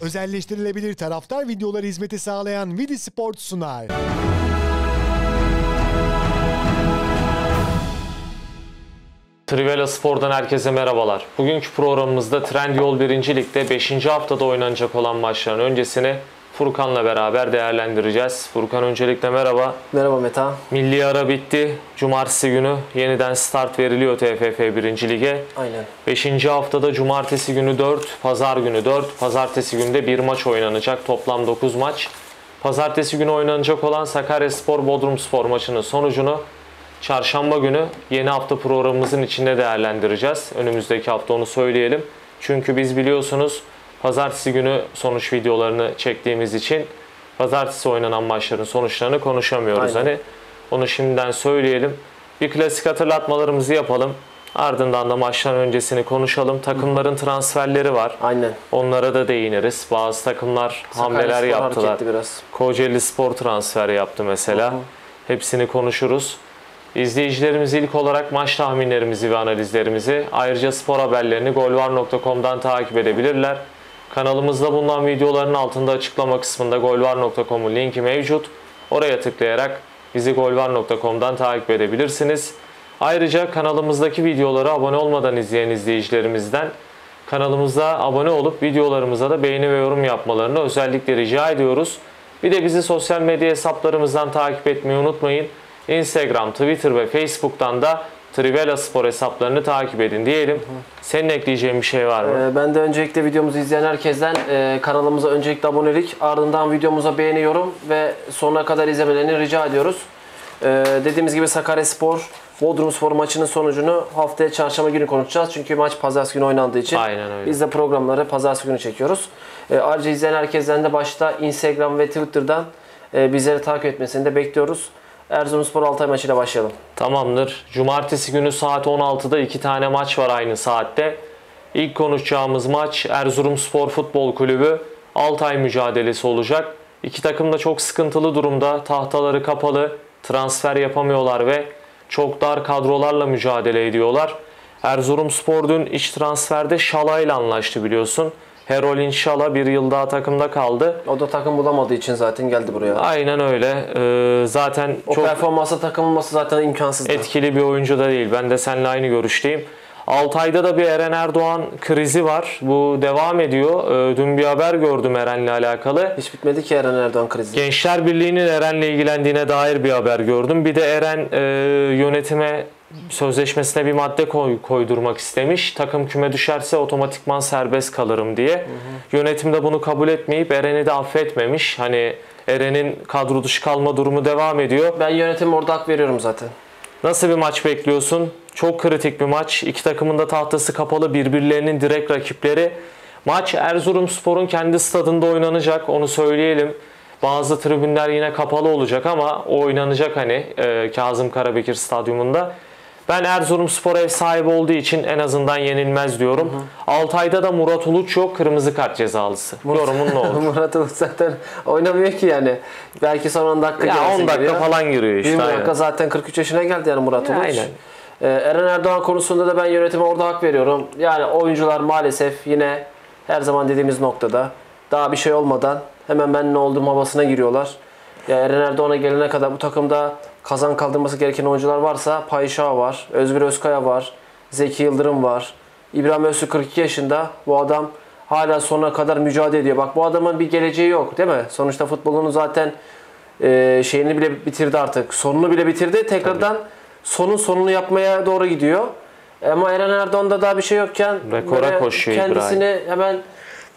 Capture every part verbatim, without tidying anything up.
Özelleştirilebilir taraftar videoları hizmeti sağlayan Vidi Sport sunar. Trivela Spor'dan herkese merhabalar. Bugünkü programımızda Trendyol birinci Lig'de beşinci haftada oynanacak olan maçların öncesini Furkan'la beraber değerlendireceğiz. Furkan, öncelikle merhaba. Merhaba Meta. Milli ara bitti. Cumartesi günü yeniden start veriliyor T F F birinci Lig'e. Aynen. beşinci haftada cumartesi günü dört, pazar günü dört, pazartesi günü de bir maç oynanacak. Toplam dokuz maç. Pazartesi günü oynanacak olan Sakaryaspor Bodrumspor maçının sonucunu çarşamba günü yeni hafta programımızın içinde değerlendireceğiz. Önümüzdeki hafta onu söyleyelim. Çünkü biz biliyorsunuz pazartesi günü sonuç videolarını çektiğimiz için pazartesi oynanan maçların sonuçlarını konuşamıyoruz. Aynen. Hani onu şimdiden söyleyelim. Bir klasik hatırlatmalarımızı yapalım. Ardından da maçtan öncesini konuşalım. Takımların transferleri var. Aynen. Onlara da değiniriz. Bazı takımlar hamleler yaptılar. Kocaelispor transfer yaptı mesela. Hı hı. Hepsini konuşuruz. İzleyicilerimiz ilk olarak maç tahminlerimizi ve analizlerimizi, ayrıca spor haberlerini golvar nokta com'dan takip edebilirler. Kanalımızda bulunan videoların altında açıklama kısmında golvar nokta com'un linki mevcut. Oraya tıklayarak bizi golvar nokta com'dan takip edebilirsiniz. Ayrıca kanalımızdaki videoları abone olmadan izleyen izleyicilerimizden kanalımıza abone olup videolarımıza da beğeni ve yorum yapmalarını özellikle rica ediyoruz. Bir de bizi sosyal medya hesaplarımızdan takip etmeyi unutmayın. Instagram, Twitter ve Facebook'tan da Trivela Spor hesaplarını takip edin diyelim. Senin ekleyeceğin bir şey var mı? Ee, ben de öncelikle videomuzu izleyen herkesten e, kanalımıza öncelikle abonelik, ardından videomuza beğeni, yorum ve sonuna kadar izlemelerini rica ediyoruz. E, dediğimiz gibi Sakaryaspor Bodrumspor maçının sonucunu haftaya çarşamba günü konuşacağız. Çünkü maç pazartesi günü oynandığı için biz de programları pazartesi günü çekiyoruz. E, ayrıca izleyen herkesten de başta Instagram ve Twitter'dan e, bizleri takip etmesini de bekliyoruz. Erzurumspor Altay maçıyla başlayalım. Tamamdır. Cumartesi günü saat on altıda iki tane maç var aynı saatte. İlk konuşacağımız maç Erzurumspor Futbol Kulübü Altay mücadelesi olacak. İki takım da çok sıkıntılı durumda. Tahtaları kapalı, transfer yapamıyorlar ve çok dar kadrolarla mücadele ediyorlar. Erzurumspor dün iç transferde Şala ile anlaştı biliyorsun. Herol İnşallah bir yıl daha takımda kaldı. O da takım bulamadığı için zaten geldi buraya. Aynen öyle. Ee, zaten o çok performansa takılması zaten imkansız. Etkili bir oyuncu da değil. Ben de seninle aynı görüşteyim. Altay'da da bir Eren Erdoğan krizi var. Bu devam ediyor. Ee, dün bir haber gördüm Eren'le alakalı. Hiç bitmedi ki Eren Erdoğan krizi. Gençler Birliği'nin Eren'le ilgilendiğine dair bir haber gördüm. Bir de Eren e, yönetime sözleşmesine bir madde koy, koydurmak istemiş. Takım küme düşerse otomatikman serbest kalırım diye. Hı hı. Yönetim de bunu kabul etmeyip Eren'i de affetmemiş. Hani Eren'in kadro dışı kalma durumu devam ediyor. Ben yönetime orada hak veriyorum zaten. Nasıl bir maç bekliyorsun? Çok kritik bir maç. İki takımın da tahtası kapalı, birbirlerinin direkt rakipleri. Maç Erzurumspor'un kendi stadında oynanacak. Onu söyleyelim. Bazı tribünler yine kapalı olacak ama o oynanacak hani e, Kazım Karabekir Stadyumunda. Ben Erzurumspor ev sahibi olduğu için en azından yenilmez diyorum. Hı hı. Altay'da da Murat Uluç yok, kırmızı kart cezalısı. Murat, yorumun ne olur? Murat Uluç zaten oynamıyor ki yani. Belki son on dakika giriyor. Ya on dakika giriyor. falan giriyor işte. yirmi dakika zaten kırk üç yaşına geldi yani Murat Uluç. Aynen. Ee, Eren Erdoğan konusunda da ben yönetime orada hak veriyorum. Yani oyuncular maalesef yine her zaman dediğimiz noktada. Daha bir şey olmadan hemen ben ne oldum havasına giriyorlar. Ya Eren Erdoğan'a gelene kadar bu takımda kazan kaldırması gereken oyuncular varsa Pahişa var, Özgür Özkaya var, Zeki Yıldırım var. İbrahim Öztürk kırk iki yaşında. Bu adam hala sonuna kadar mücadele ediyor. Bak bu adamın bir geleceği yok değil mi? Sonuçta futbolunu zaten e, şeyini bile bitirdi artık. Sonunu bile bitirdi. Tekrardan Tabii. sonun sonunu yapmaya doğru gidiyor. Ama Eren Erdoğan'da daha bir şey yokken rekora koşuyor kendisini İbrahim. Hemen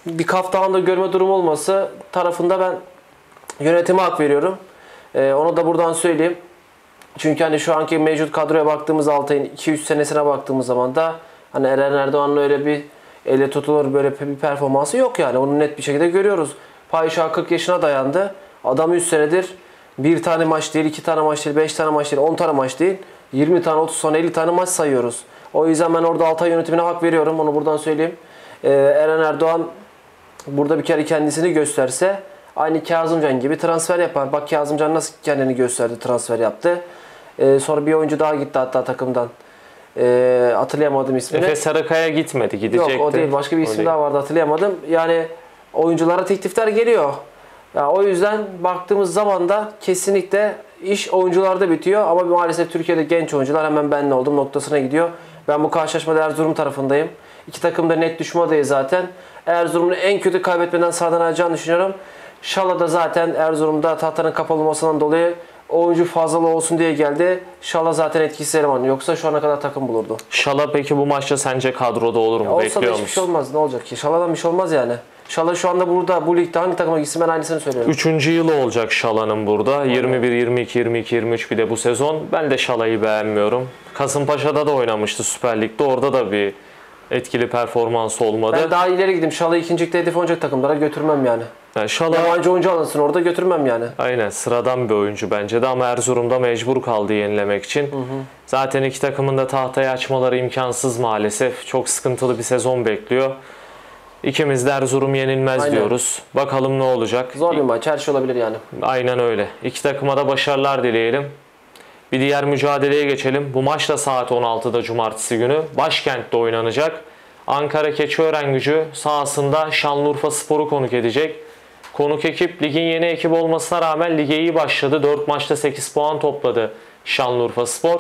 bir kaftağında görme durumu olması tarafında ben yönetime hak veriyorum. Ee, onu da buradan söyleyeyim. Çünkü hani şu anki mevcut kadroya baktığımız Altay'ın iki üç senesine baktığımız zaman da hani Eren Erdoğan'ın öyle bir elle tutulur böyle bir performansı yok yani. Onu net bir şekilde görüyoruz. Payşa kırk yaşına dayandı. Adam üç senedir bir tane maç değil, iki tane maç değil, beş tane maç değil, on tane maç değil. yirmi tane, otuz tane, elli tane maç sayıyoruz. O yüzden ben orada Altay yönetimine hak veriyorum. Onu buradan söyleyeyim. Ee, Eren Erdoğan burada bir kere kendisini gösterse aynı Kazımcan gibi transfer yapar. Bak Kazımcan nasıl kendini gösterdi, transfer yaptı. Ee, sonra bir oyuncu daha gitti hatta takımdan. Ee, hatırlayamadım ismini. Efe Sarakaya gitmedi, gidecekti. Yok o değil, başka bir isim daha vardı hatırlayamadım. Yani oyunculara teklifler geliyor. Yani o yüzden baktığımız zaman da kesinlikle iş oyuncularda bitiyor. Ama maalesef Türkiye'de genç oyuncular hemen ben ne oldum noktasına gidiyor. Ben bu karşılaşmada Erzurum tarafındayım. İki takım da net düşme adayı zaten. Erzurum'un en kötü kaybetmeden sahadan alacağını düşünüyorum. Şala da zaten Erzurum'da tahtanın kapanmasından dolayı oyuncu fazlalığı olsun diye geldi. Şala zaten etkisiz eleman. Yoksa şu ana kadar takım bulurdu. Şala peki bu maçta sence kadroda olur mu? Ya olsa da hiçbir şey olmaz. Ne olacak ki? Şala'dan bir şey olmaz yani. Şala şu anda burada bu ligde hangi takıma gitsin ben aynısını söylüyorum. Üçüncü yılı olacak Şala'nın burada. yirmi bir, yirmi iki, yirmi iki, yirmi üç bir de bu sezon. Ben de Şala'yı beğenmiyorum. Kasımpaşa'da da oynamıştı Süper Lig'de. Orada da bir etkili performans olmadı. Ben daha ileri gideyim. Şala'yı ikincilikte hedef olacak takımlara götürmem yani. Yani Şala... Yabancı oyuncu alınsın orada götürmem yani. Aynen sıradan bir oyuncu bence de ama Erzurum'da mecbur kaldı yenilemek için. Hı hı. Zaten iki takımın da tahtayı açmaları imkansız maalesef. Çok sıkıntılı bir sezon bekliyor. İkimiz de Erzurum yenilmez aynen diyoruz. Bakalım ne olacak. Zor bir maç. Her şey olabilir yani. Aynen öyle. İki takıma da başarılar dileyelim. Bir diğer mücadeleye geçelim. Bu maç da saat on altıda cumartesi günü başkentte oynanacak. Ankara Keçiörengücü sahasında Şanlıurfa Spor'u konuk edecek. Konuk ekip ligin yeni ekip olmasına rağmen lige iyi başladı. dört maçta sekiz puan topladı Şanlıurfa Spor.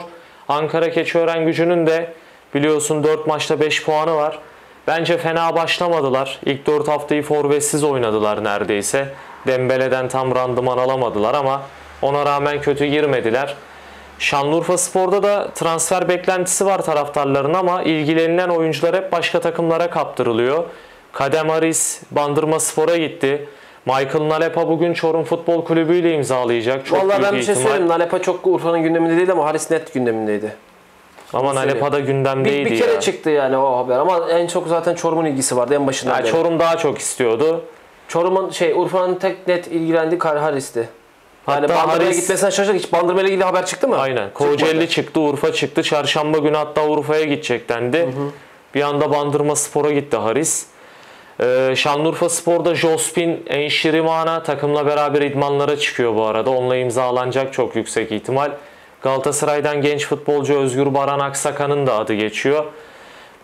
Ankara Keçiörengücü'nün de biliyorsun dört maçta beş puanı var. Bence fena başlamadılar. İlk dört haftayı forvetsiz oynadılar neredeyse. Dembele'den tam randıman alamadılar ama ona rağmen kötü girmediler. Şanlıurfa Spor'da da transfer beklentisi var taraftarların ama ilgilenilen oyuncular hep başka takımlara kaptırılıyor. Kadem Aris Bandırmaspor'a gitti. Michael Nalepa bugün Çorum Futbol Kulübü ile imzalayacak. Çok vallahi ben bir şey söyleyeyim. Nalepa çok Urfa'nın gündeminde değil ama Haris net gündemindeydi. Ama Nalepa da gündemdeydi. Bir, bir kere yani çıktı yani o haber ama en çok zaten Çorum'un ilgisi vardı en başından yani beri. Çorum daha çok istiyordu. Çorum'un şey Urfa'nın tek net ilgilendiği Haris'ti. Yani Bandırma'ya gitmesine şaşırdık. Hiç Bandırma ile ilgili haber çıktı mı? Aynen. Kocaeli çıktı, Urfa çıktı. Çarşamba günü hatta Urfa'ya gidecek dendi. Hı hı. Bir anda Bandırmaspor'a gitti Haris. Ee, Şanlıurfa Spor'da Jospin Enşirimana takımla beraber idmanlara çıkıyor bu arada. Onunla imzalanacak çok yüksek ihtimal. Galatasaray'dan genç futbolcu Özgür Baran Aksakan'ın da adı geçiyor.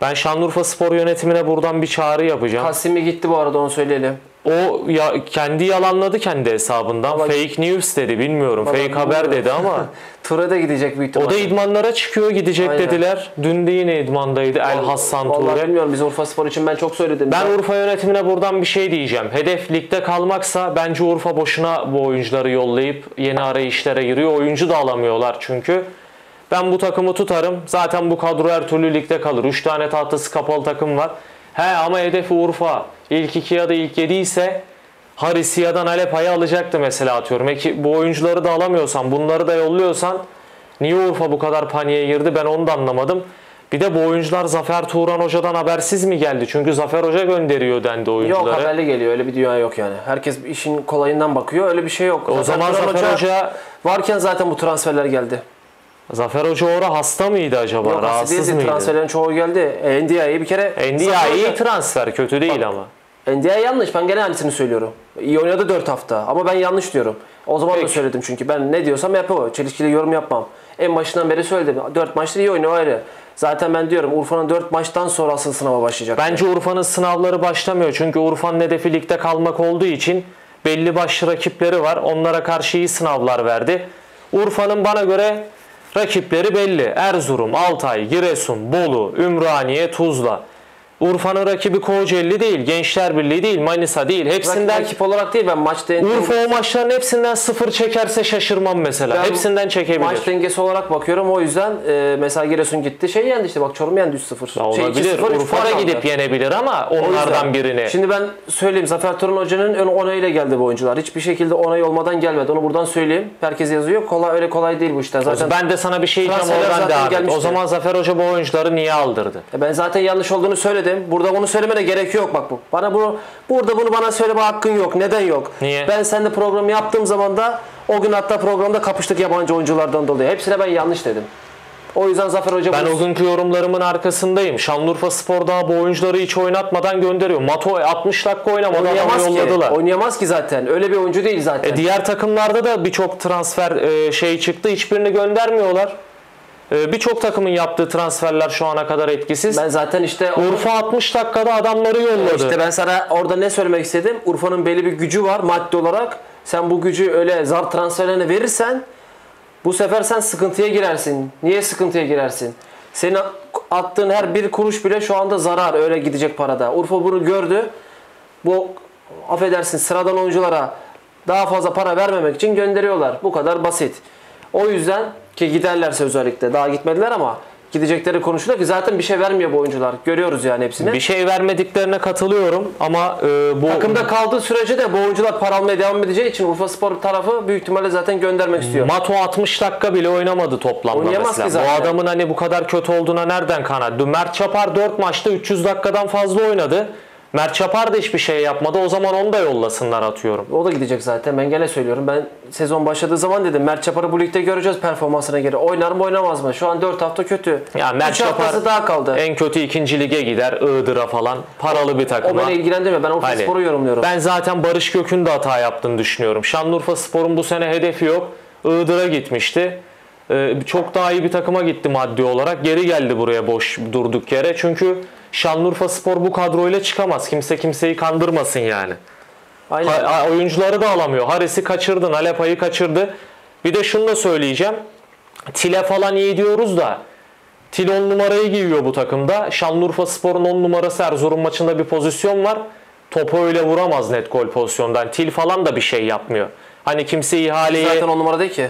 Ben Şanlıurfa Spor yönetimine buradan bir çağrı yapacağım. Kasimi gitti bu arada onu söyleyelim. O ya, kendi yalanladı kendi hesabından. Ama fake news dedi bilmiyorum. Fake bilmiyorum. Haber dedi ama. Tura da gidecek büyük ihtimalle. O da idmanlara çıkıyor gidecek aynen dediler. Dün de yine idmandaydı El Hassan Ture. Vallahi bilmiyorum biz Urfa Spor için ben çok söyledim. Ben ya. Urfa yönetimine buradan bir şey diyeceğim. Hedef ligde kalmaksa bence Urfa boşuna bu oyuncuları yollayıp yeni arayışlara giriyor. Oyuncu da alamıyorlar çünkü. Ben bu takımı tutarım. Zaten bu kadro her türlü ligde kalır. üç tane tahtası kapalı takım var. He ama hedefi Urfa. İlk iki ya da ilk yedi ise Haris'i ya da Nalepa'yı alacaktı mesela atıyorum. Peki bu oyuncuları da alamıyorsan, bunları da yolluyorsan niye Urfa bu kadar paniğe girdi ben onu da anlamadım. Bir de bu oyuncular Zafer Turan Hoca'dan habersiz mi geldi? Çünkü Zafer Hoca gönderiyor dendi oyuncuları. Yok haberli geliyor. Öyle bir dünya yok yani. Herkes işin kolayından bakıyor. Öyle bir şey yok. O zaman Zafer Hoca, Hoca varken zaten bu transferler geldi. Zafer Hoca orada hasta mıydı acaba? Yok, rahatsız mıydı? Transferlerin çoğu geldi. Endia'yı bir kere... Endia iyi transfer. Kötü değil bak, ama. Endia yanlış. Ben gene aynısını söylüyorum. İyi oynadı dört hafta. Ama ben yanlış diyorum. O zaman peki da söyledim çünkü. Ben ne diyorsam yapamam. Çelişkili yorum yapmam. En başından beri söyledim. dört maçta iyi oynuyor ayrı. Zaten ben diyorum Urfa'nın dört maçtan sonra asıl sınava başlayacak. Bence yani. Urfa'nın sınavları başlamıyor. Çünkü Urfa'nın hedefi ligde kalmak olduğu için belli başlı rakipleri var. Onlara karşı iyi sınavlar verdi. Urfa'nın bana göre... Rakipleri belli. Erzurum, Altay, Giresun, Bolu, Ümraniye, Tuzla. Urfa'nın rakibi Kocaeli değil, Gençler Birliği değil, Manisa değil. Hepsinden rakip olarak değil ben maç dengesi. Urfa o maçların hepsinden sıfır çekerse şaşırmam mesela. Ben hepsinden çekebilir. Maç dengesi olarak bakıyorum o yüzden e, mesela Giresun gitti şey yendi işte bak Çorum yendi üç sıfır. Olabilir. Urfa'ya gidip yenebilir ama onlardan birini. Şimdi ben söyleyeyim Zafer Turan Hoca'nın ön onayıyla geldi bu oyuncular. Hiçbir şekilde onay olmadan gelmedi. Onu buradan söyleyeyim. Herkes yazıyor. Kolay öyle kolay değil bu işler. Zaten ben de sana bir şey diyeceğim oradan devam. O zaman Zafer Hoca bu oyuncuları niye aldırdı? E ben zaten yanlış olduğunu söyledim. Burada bunu söylemene gerek yok bak bu. Bana bunu burada bunu bana söyleme hakkın yok. Neden yok? Niye? Ben seninle programı yaptığım zaman da o gün hatta programda kapıştık yabancı oyunculardan dolayı. Hepsine ben yanlış dedim. O yüzden Zafer Hoca ben bunu... o günkü yorumlarımın arkasındayım. Şanlıurfa Spor daha bu oyuncuları hiç oynatmadan gönderiyor. Mato altmış dakika oynamadan oynayamaz yolladılar. Ki. Oynayamaz ki zaten. Öyle bir oyuncu değil zaten. E diğer takımlarda da birçok transfer şey çıktı. Hiçbirini göndermiyorlar. Birçok takımın yaptığı transferler şu ana kadar etkisiz. Ben zaten işte Urfa altmış dakikada adamları yolladı. İşte ben sana orada ne söylemek istedim? Urfa'nın belli bir gücü var maddi olarak. Sen bu gücü öyle zar transferlerine verirsen bu sefer sen sıkıntıya girersin. Niye sıkıntıya girersin? Senin attığın her bir kuruş bile şu anda zarar, öyle gidecek parada. Urfa bunu gördü. Bu affedersin sıradan oyunculara daha fazla para vermemek için gönderiyorlar. Bu kadar basit. O yüzden ki giderlerse özellikle, daha gitmediler ama gidecekleri konuşuluyor ki zaten bir şey vermiyor bu oyuncular. Görüyoruz yani hepsini. Bir şey vermediklerine katılıyorum ama e, bu takımda kaldığı sürece de bu oyuncular para almaya devam edeceği için Urfa Spor tarafı büyük ihtimalle zaten göndermek istiyor. Mato altmış dakika bile oynamadı toplamda. Oynayamaz mesela. Ki zaten. Bu adamın hani bu kadar kötü olduğuna nereden kanaat? Mert Çapar dört maçta üç yüz dakikadan fazla oynadı. Mert Çapar da hiçbir şey yapmadı. O zaman onu da yollasınlar atıyorum. O da gidecek zaten. Ben gene söylüyorum. Ben sezon başladığı zaman dedim Mert Çapar'ı bu ligde göreceğiz performansına göre. Oynar mı oynamaz mı? Şu an dört hafta kötü. Ya Mert Çapar daha kaldı. En kötü ikinci lige gider. Iğdır'a falan. Paralı bir takıma. O beni ilgilendirmiyor. Ben Urfa Spor'u yorumluyorum. Ben zaten Barış Gök'ün de hata yaptığını düşünüyorum. Şanlıurfa Spor'un bu sene hedefi yok. Iğdır'a gitmişti. Ee, çok daha iyi bir takıma gitti maddi olarak. Geri geldi buraya boş durduk yere. Çünkü Şanlıurfa Spor bu kadroyla çıkamaz. Kimse kimseyi kandırmasın yani. Aynen. Ha, oyuncuları da alamıyor. Haris'i kaçırdı, Nalepa'yı kaçırdı. Bir de şunu da söyleyeceğim. Tile falan iyi diyoruz da Tile on numarayı giyiyor bu takımda. Şanlıurfa Spor'un on numarası Erzurum maçında bir pozisyon var. Topu öyle vuramaz net gol pozisyondan. Til falan da bir şey yapmıyor. Hani kimse ihaleyi... Zaten on numara değil ki.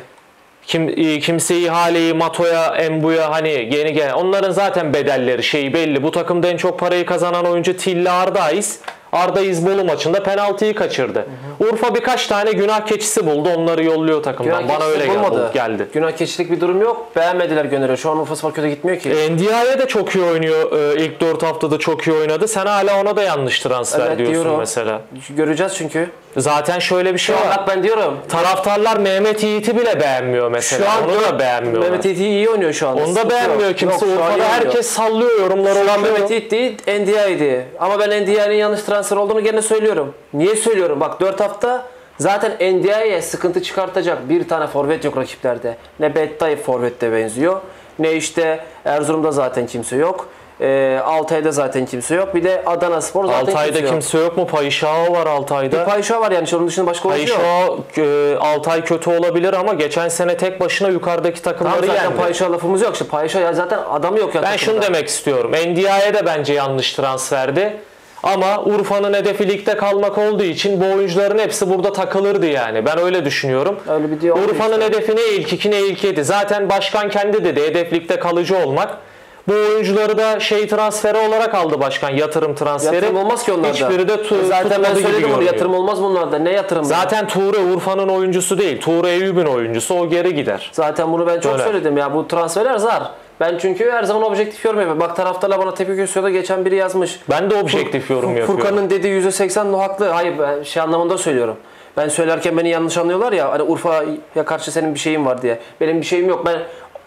Kim, kimse ihaleyi Mato'ya, Embu'ya hani yeni gelen onların zaten bedelleri şeyi belli. Bu takımda en çok parayı kazanan oyuncu Tilli Ardaiz. Ardaiz Bolu maçında penaltıyı kaçırdı. Hı hı. Urfa birkaç tane günah keçisi buldu. Onları yolluyor takımdan. Günah bana öyle geldi. geldi. Günah keçilik bir durum yok. Beğenmediler gönderiyor. Şu an Urfa Spor kötü gitmiyor ki. Endia'ya da çok iyi oynuyor. Ee, ilk dört haftada çok iyi oynadı. Sen hala ona da yanlış transfer evet, diyorsun diyorum. Mesela. Göreceğiz çünkü. Zaten şöyle bir şey var. Bak ben diyorum. Taraftarlar Mehmet Yiğit'i bile beğenmiyor mesela. Şu an onu da beğenmiyor. Mehmet Yiğit iyi oynuyor şu an. Onu da beğenmiyor kimse. Yok, Urfa'da herkes sallıyor yorumlar olan. Mehmet Yiğit değil, Endia'ydı. Ama ben Endia'nın yanlış transfer olduğunu gene söylüyorum. Niye söylüyorum? Bak dört hafta zaten Endia'ya sıkıntı çıkartacak bir tane forvet yok rakiplerde. Ne Bettay forvette benziyor. Ne işte Erzurum'da zaten kimse yok. E, Altay'da zaten kimse yok. Bir de Adana Spor zaten Altay'da kimse yok. Kimse yok mu? Pahişa var Altay'da. Bir Pahişa var yani. Onun dışında başka oyuncu yok. E, Altay kötü olabilir ama geçen sene tek başına yukarıdaki takımları tamam, yendi. Pahişa lafımız yok. Şimdi Pahişa ya zaten adam yok ya. Ben takımda. Şunu demek istiyorum. Endia'ya da bence yanlış transferdi. Ama Urfa'nın hedefi ligde kalmak olduğu için bu oyuncuların hepsi burada takılırdı yani. Ben öyle düşünüyorum. Urfa'nın hedefi ne ilk iki ne ilk yedi. Zaten başkan kendi dedi hedef ligde kalıcı olmak. Bu oyuncuları da şey transferi olarak aldı başkan. Yatırım transferi. Yatırım olmaz ki onlarda. Hiçbiri de tu zaten ben söyledim bunu. Yatırım olmaz bunlarda. Ne yatırım? Zaten Tuğre Urfa'nın oyuncusu değil. Tuğre Eyüp'ün oyuncusu. O geri gider. Zaten bunu ben çok öyle. Söyledim ya. Bu transferler zar. Ben çünkü her zaman objektif yorum yapıyorum. Bak taraftarlar bana tepki gösteriyor da geçen biri yazmış. Ben de objektif yorum yapıyorum. Furkan'ın dediği yüzde seksen haklı. Hayır ben şey anlamında söylüyorum. Ben söylerken beni yanlış anlıyorlar ya. Hani Urfa'ya karşı senin bir şeyin var diye. Benim bir şeyim yok. Ben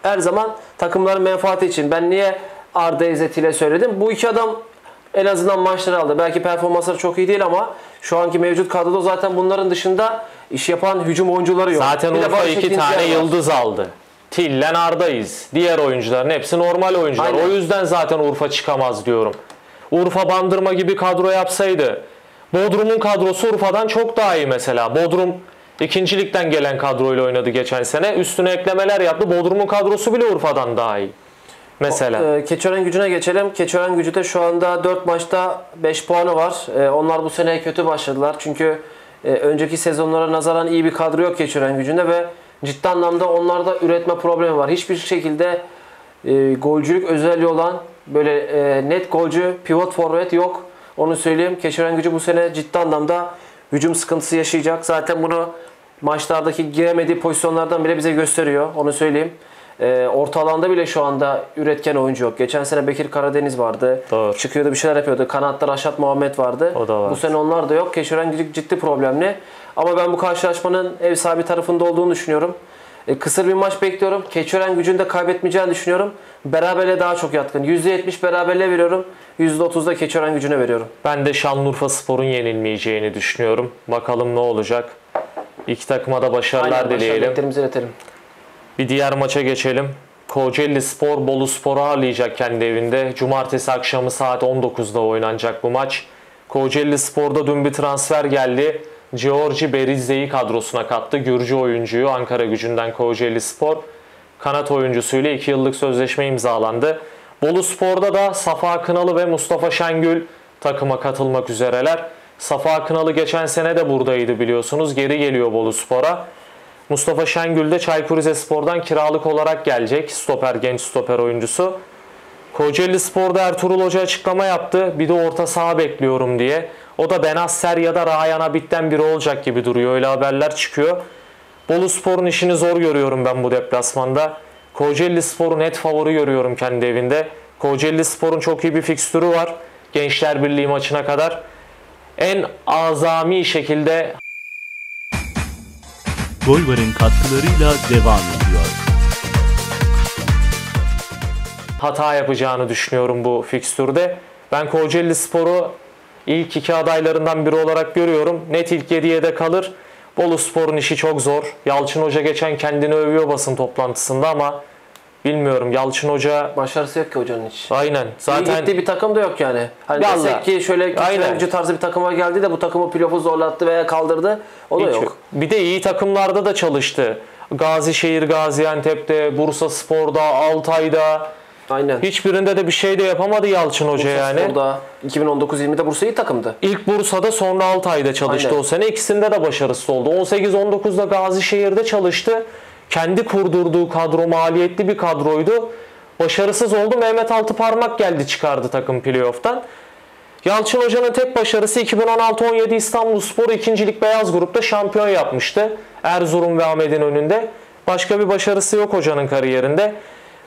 her zaman takımların menfaati için. Ben niye Arda İzzeti'yle söyledim? Bu iki adam en azından maçları aldı. Belki performansları çok iyi değil ama şu anki mevcut kadroda zaten bunların dışında iş yapan hücum oyuncuları yok. Zaten Urfa iki tane yıldız aldı. Tillen Arda'yız. Diğer oyuncuların hepsi normal oyuncular. Aynen. O yüzden zaten Urfa çıkamaz diyorum. Urfa Bandırma gibi kadro yapsaydı. Bodrum'un kadrosu Urfa'dan çok daha iyi mesela. Bodrum ikincilikten gelen kadroyla oynadı geçen sene. Üstüne eklemeler yaptı. Bodrum'un kadrosu bile Urfa'dan daha iyi. Mesela. E, Keçiörengücü'ne geçelim. Keçiörengücü'de şu anda dört maçta beş puanı var. E, onlar bu sene kötü başladılar. Çünkü e, önceki sezonlara nazaran iyi bir kadro yok Keçiörengücü'nde ve ciddi anlamda onlarda üretme problemi var. Hiçbir şekilde e, golcülük özelliği olan böyle e, net golcü, pivot forvet yok. Onu söyleyeyim. Keçiörengücü bu sene ciddi anlamda hücum sıkıntısı yaşayacak. Zaten bunu maçlardaki giremediği pozisyonlardan bile bize gösteriyor. Onu söyleyeyim. E, orta alanda bile şu anda üretken oyuncu yok. Geçen sene Bekir Karadeniz vardı. Doğru. Çıkıyordu bir şeyler yapıyordu. Kanatlar Aşat Muhammed vardı. O da var. Bu sene onlar da yok. Keçiörengücü ciddi problemli. Ama ben bu karşılaşmanın ev sahibi tarafında olduğunu düşünüyorum. E, kısır bir maç bekliyorum. Keçiörengücü'nü de kaybetmeyeceğini düşünüyorum. Beraberliğe daha çok yatkın. yüzde yetmiş beraberliğe veriyorum. yüzde otuzda Keçiörengücü'ne veriyorum. Ben de Şanlıurfa Spor'un yenilmeyeceğini düşünüyorum. Bakalım ne olacak. İki takıma da başarılar Aynen, dileyelim. Başarılar, beklerimizi iletelim. Bir diğer maça geçelim. Kocaelispor Boluspor'u ağırlayacak kendi evinde. Cumartesi akşamı saat on dokuzda oynanacak bu maç. Kocaelispor'da dün bir transfer geldi. Georgi Berizze'yi kadrosuna kattı. Gürcü oyuncuyu Ankara Gücü'nden Kocaelispor kanat oyuncusuyla iki yıllık sözleşme imzalandı. Boluspor'da da Safa Kınalı ve Mustafa Şengül takıma katılmak üzereler. Safa Kınalı geçen sene de buradaydı biliyorsunuz. Geri geliyor Boluspor'a. Mustafa Şengül de Çaykur Rizespor'dan kiralık olarak gelecek. Stoper, genç stoper oyuncusu. Kocaelispor'da Ertuğrul Hoca açıklama yaptı. Bir de orta saha bekliyorum diye. O da Benasser ya da Rayan Abid'den biri olacak gibi duruyor. Öyle haberler çıkıyor. Boluspor'un işini zor görüyorum ben bu deplasmanda. Kocaelispor'u net favori görüyorum kendi evinde. Kocaelispor'un çok iyi bir fikstürü var. Gençler Birliği maçına kadar en azami şekilde Golvar'ın katkılarıyla devam ediyor. Hata yapacağını düşünüyorum bu fikstürde. Ben Kocaelispor'u ilk iki adaylarından biri olarak görüyorum. Net ilk yediye de kalır. Boluspor'un işi çok zor. Yalçın Hoca geçen kendini övüyor basın toplantısında ama bilmiyorum, Yalçın Hoca başarısı yok ki hocanın hiç. Aynen. Zaten gittiği bir takım da yok yani. Hani desek ki şöyle Keçiörengücü tarzı bir takıma geldi de bu takımı playoff'u zorlattı veya kaldırdı. O da hiç yok. Bir de iyi takımlarda da çalıştı. Gazişehir, Gaziantep'te, Bursa Spor'da, Altay'da. Aynen. Hiçbirinde de bir şey de yapamadı Yalçın Hoca Bursa yani. Spor'da, iki bin on dokuz yirmide Bursa iyi takımdı. İlk Bursa'da sonra Altay'da çalıştı. Aynen. O sene ikisinde de başarısız oldu. on sekiz on dokuzda Gazişehir'de çalıştı. Kendi kurdurduğu kadro maliyetli bir kadroydu. Başarısız oldu. Mehmet Altıparmak geldi, çıkardı takım playoff'tan. Yalçın Hoca'nın tek başarısı iki bin on altı on yedi İstanbulspor ikincilik beyaz grupta şampiyon yapmıştı. Erzurum ve Ahmet'in önünde. Başka bir başarısı yok hocanın kariyerinde.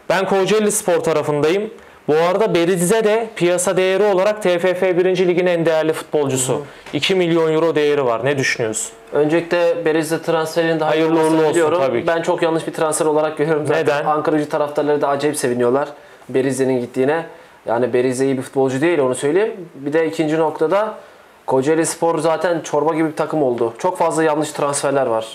Ben Kocaelispor tarafındayım. Bu arada Berizze de piyasa değeri olarak T F F birinci Lig'in en değerli futbolcusu. Hı hı. iki milyon euro değeri var. Ne düşünüyorsun? Öncelikle Berizze transferinin daha hayırlı uğurlu olsun tabii. Ben çok yanlış bir transfer olarak görüyorum. Zaten neden? Ankaracı taraftarları da acayip seviniyorlar Berizze'nin gittiğine. Yani Berizze iyi bir futbolcu değil, onu söyleyeyim. Bir de ikinci noktada Kocaelispor zaten çorba gibi bir takım oldu. Çok fazla yanlış transferler var.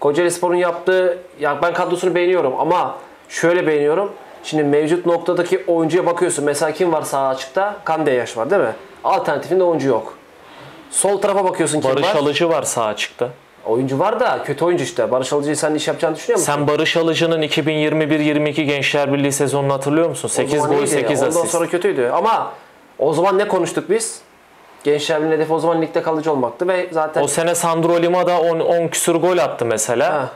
Kocaelispor'un yaptığı, ya ben kadrosunu beğeniyorum ama şöyle beğeniyorum. Şimdi mevcut noktadaki oyuncuya bakıyorsun. Mesela kim var sağ açıkta? Kandeyaş var değil mi? Alternatifinde oyuncu yok. Sol tarafa bakıyorsun kim var? Barış Alıcı var sağ açıkta. Oyuncu var da kötü oyuncu işte. Barış Alıcı'yı sen iş yapacağını düşünüyor musun? Sen Barış Alıcı'nın iki bin yirmi bir yirmi iki Gençler Birliği sezonunu hatırlıyor musun? sekiz gol sekiz asist. Ondan sonra kötüydü ama o zaman ne konuştuk biz? Gençler Birliği'nin hedefi o zaman ligde kalıcı olmaktı ve zaten o sene Sandro Lima'da on küsür gol attı mesela. Ha.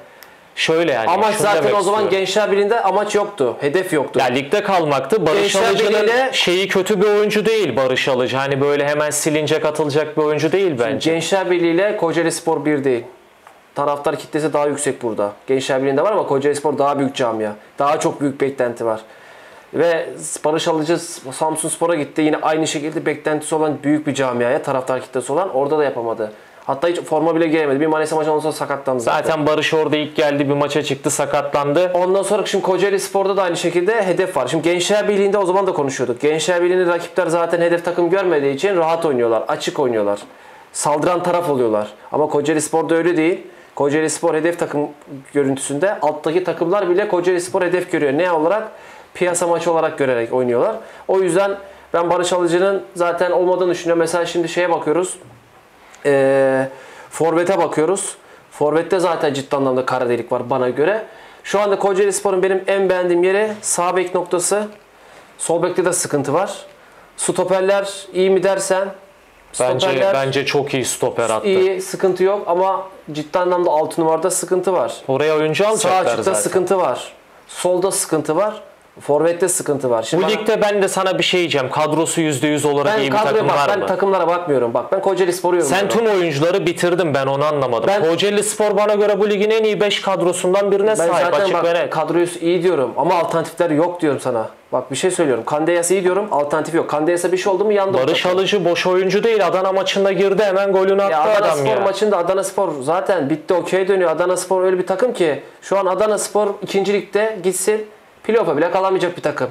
Şöyle yani. Amaç zaten o zaman Gençler Birliği'nde amaç yoktu. Hedef yoktu. Ya ligde kalmaktı. Barış Alıcı'nın şeyi kötü bir oyuncu değil Barış Alıcı. Hani böyle hemen silinecek atılacak bir oyuncu değil bence. Şimdi Gençler Birliği ile Kocaelispor bir değil. Taraftar kitlesi daha yüksek burada. Gençler Birliği'nde var ama Kocaelispor daha büyük camia. Daha çok büyük beklenti var. Ve Barış Alıcı Samsunspor'a gitti. Yine aynı şekilde beklentisi olan büyük bir camiaya, taraftar kitlesi olan, orada da yapamadı. Hatta hiç forma bile giremedi. Bir Manisa maçından sonra sakatlandı zaten. Zaten Barış orada ilk geldi, bir maça çıktı, sakatlandı. Ondan sonra şimdi Kocaelispor'da da aynı şekilde hedef var. Şimdi Gençler Birliği'nde o zaman da konuşuyorduk. Gençler Birliği'nin rakipler zaten hedef takım görmediği için rahat oynuyorlar, açık oynuyorlar. Saldıran taraf oluyorlar. Ama Kocaelispor'da öyle değil. Kocaelispor hedef takım görüntüsünde, alttaki takımlar bile Kocaelispor hedef görüyor. Ne olarak? Piyasa maçı olarak görerek oynuyorlar. O yüzden ben Barış Alıcı'nın zaten olmadığını düşünüyorum. Mesela şimdi şeye bakıyoruz. Ee, Forvet'e bakıyoruz. Forvet'te zaten ciddi anlamda kara delik var bana göre. Şu anda Kocaelispor'un benim en beğendiğim yeri sağ bek noktası. Sol bekte de sıkıntı var. Stoperler iyi mi dersen? Bence bence çok iyi stoper attı. İyi, sıkıntı yok ama ciddi anlamda altı numarada sıkıntı var. Oraya oyuncu alacaklar zaten. Sağ açıkta sıkıntı var. Solda sıkıntı var. Forvet'te sıkıntı var. Şimdi bu bana, ligde ben de sana bir şey diyeceğim. Kadrosu yüzde yüz olarak iyi bir takım var mı? Ben takımlara bakmıyorum. Bak ben Kocaelispor'u yorum. Sen tüm oyuncuları bitirdin. Ben onu anlamadım. Ben, Kocaelispor bana göre bu ligin en iyi beş kadrosundan birine ben sahip. Zaten açık bak, ve net. Kadroyu iyi diyorum ama alternatifler yok diyorum sana. Bak bir şey söylüyorum. Kandeyas iyi diyorum. Alternatif yok. Kandeyas'a bir şey oldu mu yandı. Barış Alıcı boş oyuncu değil. Adana maçında girdi. Hemen golünü attı adam ya. Adana Spor maçında Adana Spor zaten bitti. Okey dönüyor. Adana Spor öyle bir takım ki şu an Adana Spor ikinci ligde gitsin. Playoff'a bile kalamayacak bir takım.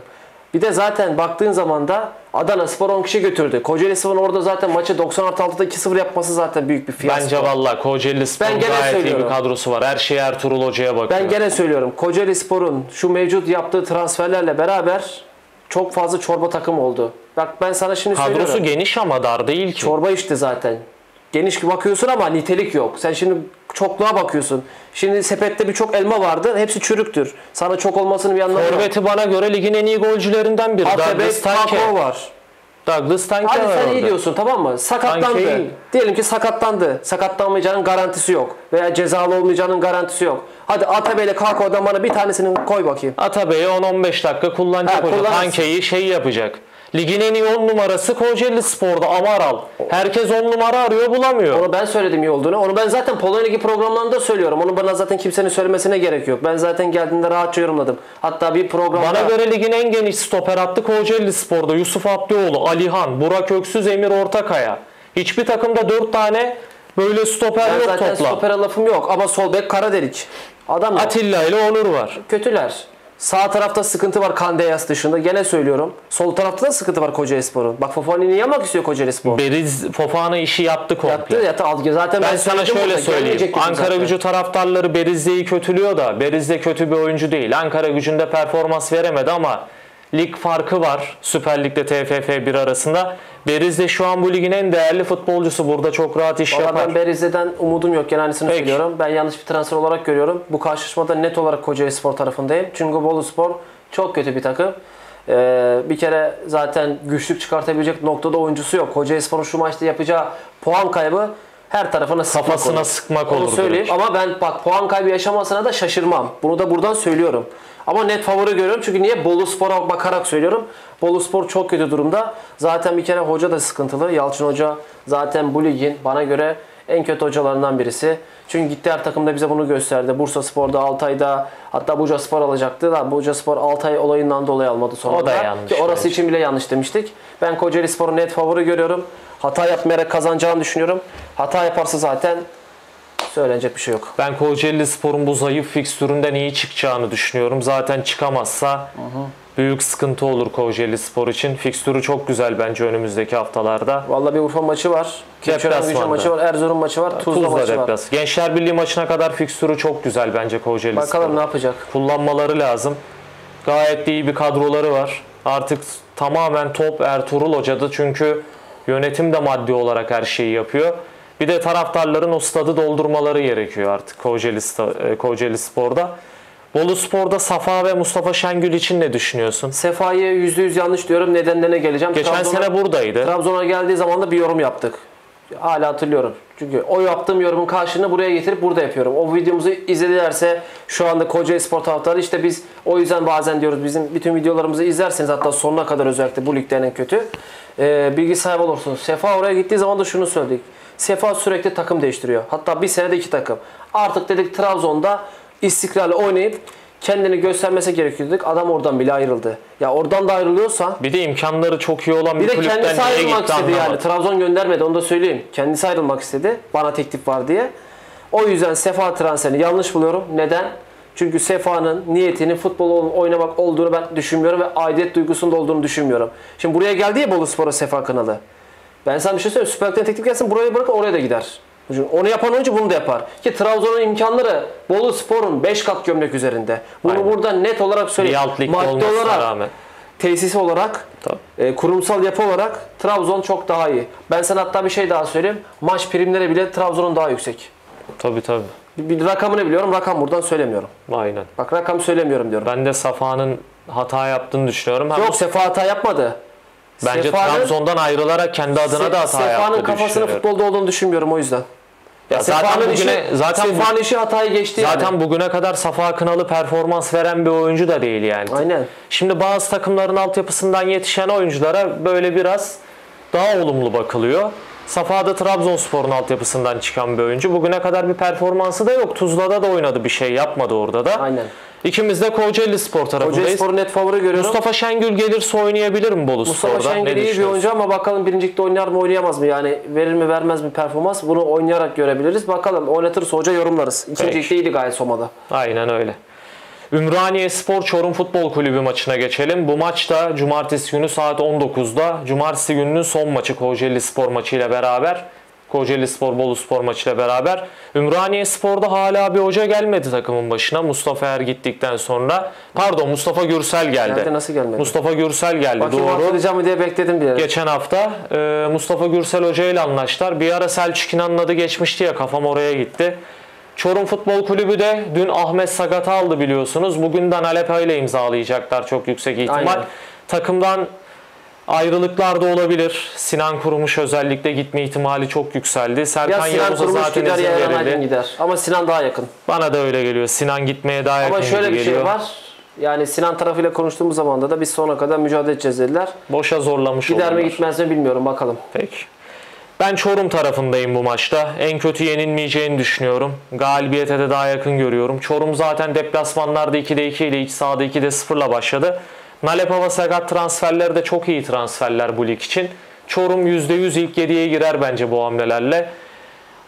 Bir de zaten baktığın zaman da Adana Spor on kişi götürdü. Kocaelispor'un orada zaten maçı doksan artı altıda iki sıfır yapması zaten büyük bir fiyasko. Bence valla Kocaelispor'un gayet iyi bir kadrosu var. Her şeye Ertuğrul Hoca'ya bakıyor. Ben gene söylüyorum. Kocaelispor'un şu mevcut yaptığı transferlerle beraber çok fazla çorba takım oldu. Bak ben sana şimdi kadrosu söylüyorum. Kadrosu geniş ama dar değil ki. Çorba işte zaten. Geniş bakıyorsun ama nitelik yok. Sen şimdi çokluğa bakıyorsun. Şimdi sepette birçok elma vardı. Hepsi çürüktür. Sana çok olmasının bir anlamı yok. Forvet'i bana göre ligin en iyi golcülerinden biri. Douglas Tanke var. Douglas Tanke var. Hadi sen orada iyi diyorsun, tamam mı? Sakatlandı. Tanke'yi... Diyelim ki sakatlandı. Sakatlanmayacağının garantisi yok. Veya cezalı olmayacağının garantisi yok. Hadi Atabey ile Kako'dan bana bir tanesini koy bakayım. Atabey'i on on beş dakika kullanacak. Ha, Tanke'yi şey yapacak. Ligin en iyi on numarası Kocaelispor'da Amaral. Herkes on numara arıyor, bulamıyor. Onu ben söyledim iyi olduğunu. Onu ben zaten Polonya Ligi programlarında söylüyorum. Onu bana zaten kimsenin söylemesine gerek yok. Ben zaten geldiğinde rahatça yorumladım. Hatta bir programda... Bana göre ligin en geniş stoper hattı Kocaelispor'da. Yusuf Abdioğlu, Alihan, Burak Öksüz, Emir Ortakaya. Hiçbir takımda dört tane böyle stoper ben yok toplam. Zaten stopera lafım yok ama sol bek Karadelik. Adam yok. Atilla ile Onur var. Kötüler. Sağ tarafta sıkıntı var Kandeyas dışında. Gene söylüyorum. Sol tarafta da sıkıntı var Kocaelispor'un. Bak Fofani'yi yapmak istiyor Kocaelispor. Beriz Fofana işi yaptı komple. Yaptı ya. Zaten ben, ben sana şöyle söyleyeyim. Ankaragücü taraftarları Beriz'de'yi kötülüyor da Beriz de kötü bir oyuncu değil. Ankaragücü'nde performans veremedi ama lig farkı var. Süper Lig'de T F F bir arasında. Beriz de şu an bu ligin en değerli futbolcusu. Burada çok rahat iş Vallahi yapar. Ben Beriz'den umudum yok. Genelini söylüyorum. Ben yanlış bir transfer olarak görüyorum. Bu karşılaşmada net olarak Kocaelispor tarafındayım. Çünkü Boluspor çok kötü bir takım. Ee, bir kere zaten güçlük çıkartabilecek noktada oyuncusu yok. Kocaelispor'un şu maçta yapacağı puan kaybı her tarafına sıkmak Kafasına olur. sıkmak Onu olur. söyleyeyim. Ama ben bak puan kaybı yaşamasına da şaşırmam. Bunu da buradan söylüyorum. Ama net favori görüyorum. Çünkü niye? Boluspor'a bakarak söylüyorum. Boluspor çok kötü durumda. Zaten bir kere hoca da sıkıntılı. Yalçın Hoca zaten bu ligin bana göre en kötü hocalarından birisi. Çünkü gitti her takımda bize bunu gösterdi. Bursa Spor'da, Altay'da, hatta Buca Spor alacaktı. Da Buca Spor Altay olayından dolayı almadı sonra. O da yanlış. Ki orası için bile yanlış demiştik. Ben Kocaelispor'u net favori görüyorum. Hata yapmayarak kazanacağını düşünüyorum. Hata yaparsa zaten söylenecek bir şey yok. Ben Kocaelispor'un bu zayıf fikstüründen iyi çıkacağını düşünüyorum. Zaten çıkamazsa hı hı. büyük sıkıntı olur Kocaelispor için. Fikstürü çok güzel bence önümüzdeki haftalarda. Vallahi bir Urfa maçı var. Keçiörengücü maçı var. Erzurum maçı var. Tuzla, Tuzla maçı var. Gençler Birliği maçına kadar fikstürü çok güzel bence Kocaelispor'un. Bakalım ne yapacak? Kullanmaları lazım. Gayet iyi bir kadroları var. Artık tamamen top Ertuğrul Hoca'da çünkü yönetim de maddi olarak her şeyi yapıyor. Bir de taraftarların o stadı doldurmaları gerekiyor artık Kocaelispor'da. Boluspor'da Safa ve Mustafa Şengül için ne düşünüyorsun? Sefa'ya yüzde yüz yanlış diyorum. Nedenlerine geleceğim. Geçen Trabzon'a, sene buradaydı. Trabzon'a geldiği zaman da bir yorum yaptık. Hala hatırlıyorum. Çünkü o yaptığım yorumun karşılığını buraya getirip burada yapıyorum. O videomuzu izledilerse şu anda Kocaelispor taraftarı işte biz o yüzden bazen diyoruz bizim bütün videolarımızı izlerseniz hatta sonuna kadar özellikle bu ligden en kötü e, bilgi sahibi olursunuz. Sefa oraya gittiği zaman da şunu söyledik. Sefa sürekli takım değiştiriyor. Hatta bir senede iki takım. Artık dedik Trabzon'da istikrarlı oynayıp kendini göstermesi gerekiyordu. Adam oradan bile ayrıldı. Ya oradan da ayrılıyorsa... Bir de imkanları çok iyi olan bir, bir de kulüpten kendisi ayrılmak istedi anlamadım. Yani. Trabzon göndermedi onu da söyleyeyim. Kendisi ayrılmak istedi. Bana teklif var diye. O yüzden Sefa transferini yanlış buluyorum. Neden? Çünkü Sefa'nın niyetinin futbol oynamak olduğunu ben düşünmüyorum ve aidiyet duygusunda olduğunu düşünmüyorum. Şimdi buraya geldi ya Boluspor'a Sefa Kınalı. Ben sana bir şey söyleyeyim. Süper Lig'den teklif gelsin buraya bırakın oraya da gider. Onu yapan oyuncu bunu da yapar. Ki Trabzon'un imkanları Boluspor'un beş kat gömlek üzerinde. Bunu aynen. Burada net olarak söyleyeyim. Maddi olarak, rağmen. Tesis olarak, e, kurumsal yapı olarak Trabzon çok daha iyi. Ben sana hatta bir şey daha söyleyeyim. Maç primleri bile Trabzon'un daha yüksek. Tabii tabii. Bir rakamını biliyorum. Rakam buradan söylemiyorum. Aynen. Bak rakam söylemiyorum diyorum. Ben de Safa'nın hata yaptığını düşünüyorum. Yok Hem... Sefa hata yapmadı. Bence Sefa'nın, Trabzon'dan ayrılarak kendi adına da hata Sefa'nın yaptığını Sefa'nın kafasının futbolda olduğunu düşünmüyorum o yüzden. Ya Sefa'nın işi, zaten Sefa'nın işi hatayı geçti zaten yani. Bugüne kadar Safa Kınalı performans veren bir oyuncu da değil yani. Aynen. Şimdi bazı takımların altyapısından yetişen oyunculara böyle biraz daha olumlu bakılıyor. Safa da Trabzonspor'un altyapısından çıkan bir oyuncu. Bugüne kadar bir performansı da yok. Tuzla'da da oynadı bir şey yapmadı orada da. Aynen. İkimiz de Kocaelispor tarafındayız. Kocaelispor'u net favori görüyorum. Mustafa Şengül gelirse oynayabilir mi Boluspor'da? Mustafa Şengül iyi bir oyuncu ama bakalım birincilikte oynar mı oynayamaz mı? Yani verir mi vermez mi performans? Bunu oynayarak görebiliriz. Bakalım oynatırsa hoca yorumlarız. İkincilikte iyiydi gayet Soma'da. Aynen öyle. Ümraniye Spor Çorum Futbol Kulübü maçına geçelim. Bu maçta cumartesi günü saat on dokuzda, cumartesi gününün son maçı Kocaelispor maçıyla beraber. Kocaelispor Bolu Spor maçıyla beraber. Ümraniye Spor'da hala bir hoca gelmedi takımın başına. Mustafa Er gittikten sonra. Pardon, Mustafa Gürsel geldi. Nerede, nasıl gelmedi? Mustafa Gürsel geldi. Bakayım, doğru. Hatırlayacağım diye bekledim bile. Geçen hafta e, Mustafa Gürsel Hoca ile anlaştılar. Bir ara Selçuk İnan'ın adı geçmişti ya, kafam oraya gitti. Çorum Futbol Kulübü de dün Ahmet Sakat'ı aldı biliyorsunuz. Bugün de Nalepa ile imzalayacaklar çok yüksek ihtimal. Aynen. Takımdan ayrılıklar da olabilir. Sinan Kurumuş özellikle gitme ihtimali çok yükseldi. Serkan Yavuz'a zaten izin verildi. Gider. Ama Sinan daha yakın. Bana da öyle geliyor. Sinan gitmeye daha yakın geliyor. Ama şöyle bir geliyor. Şey var. Yani Sinan tarafıyla konuştuğumuz zaman da biz sonuna kadar mücadele edeceğiz dediler. Boşa zorlamış oldular. Gider olurlar. Mi gitmez mi bilmiyorum. Bakalım. Peki. Ben Çorum tarafındayım bu maçta. En kötü yenilmeyeceğini düşünüyorum. Galibiyete de daha yakın görüyorum. Çorum zaten deplasmanlarda ikide iki ile iç sahada ikide sıfırla başladı. Nalepa ve Sakat transferleri de çok iyi transferler bu lig için. Çorum yüzde yüz ilk yediye girer bence bu hamlelerle.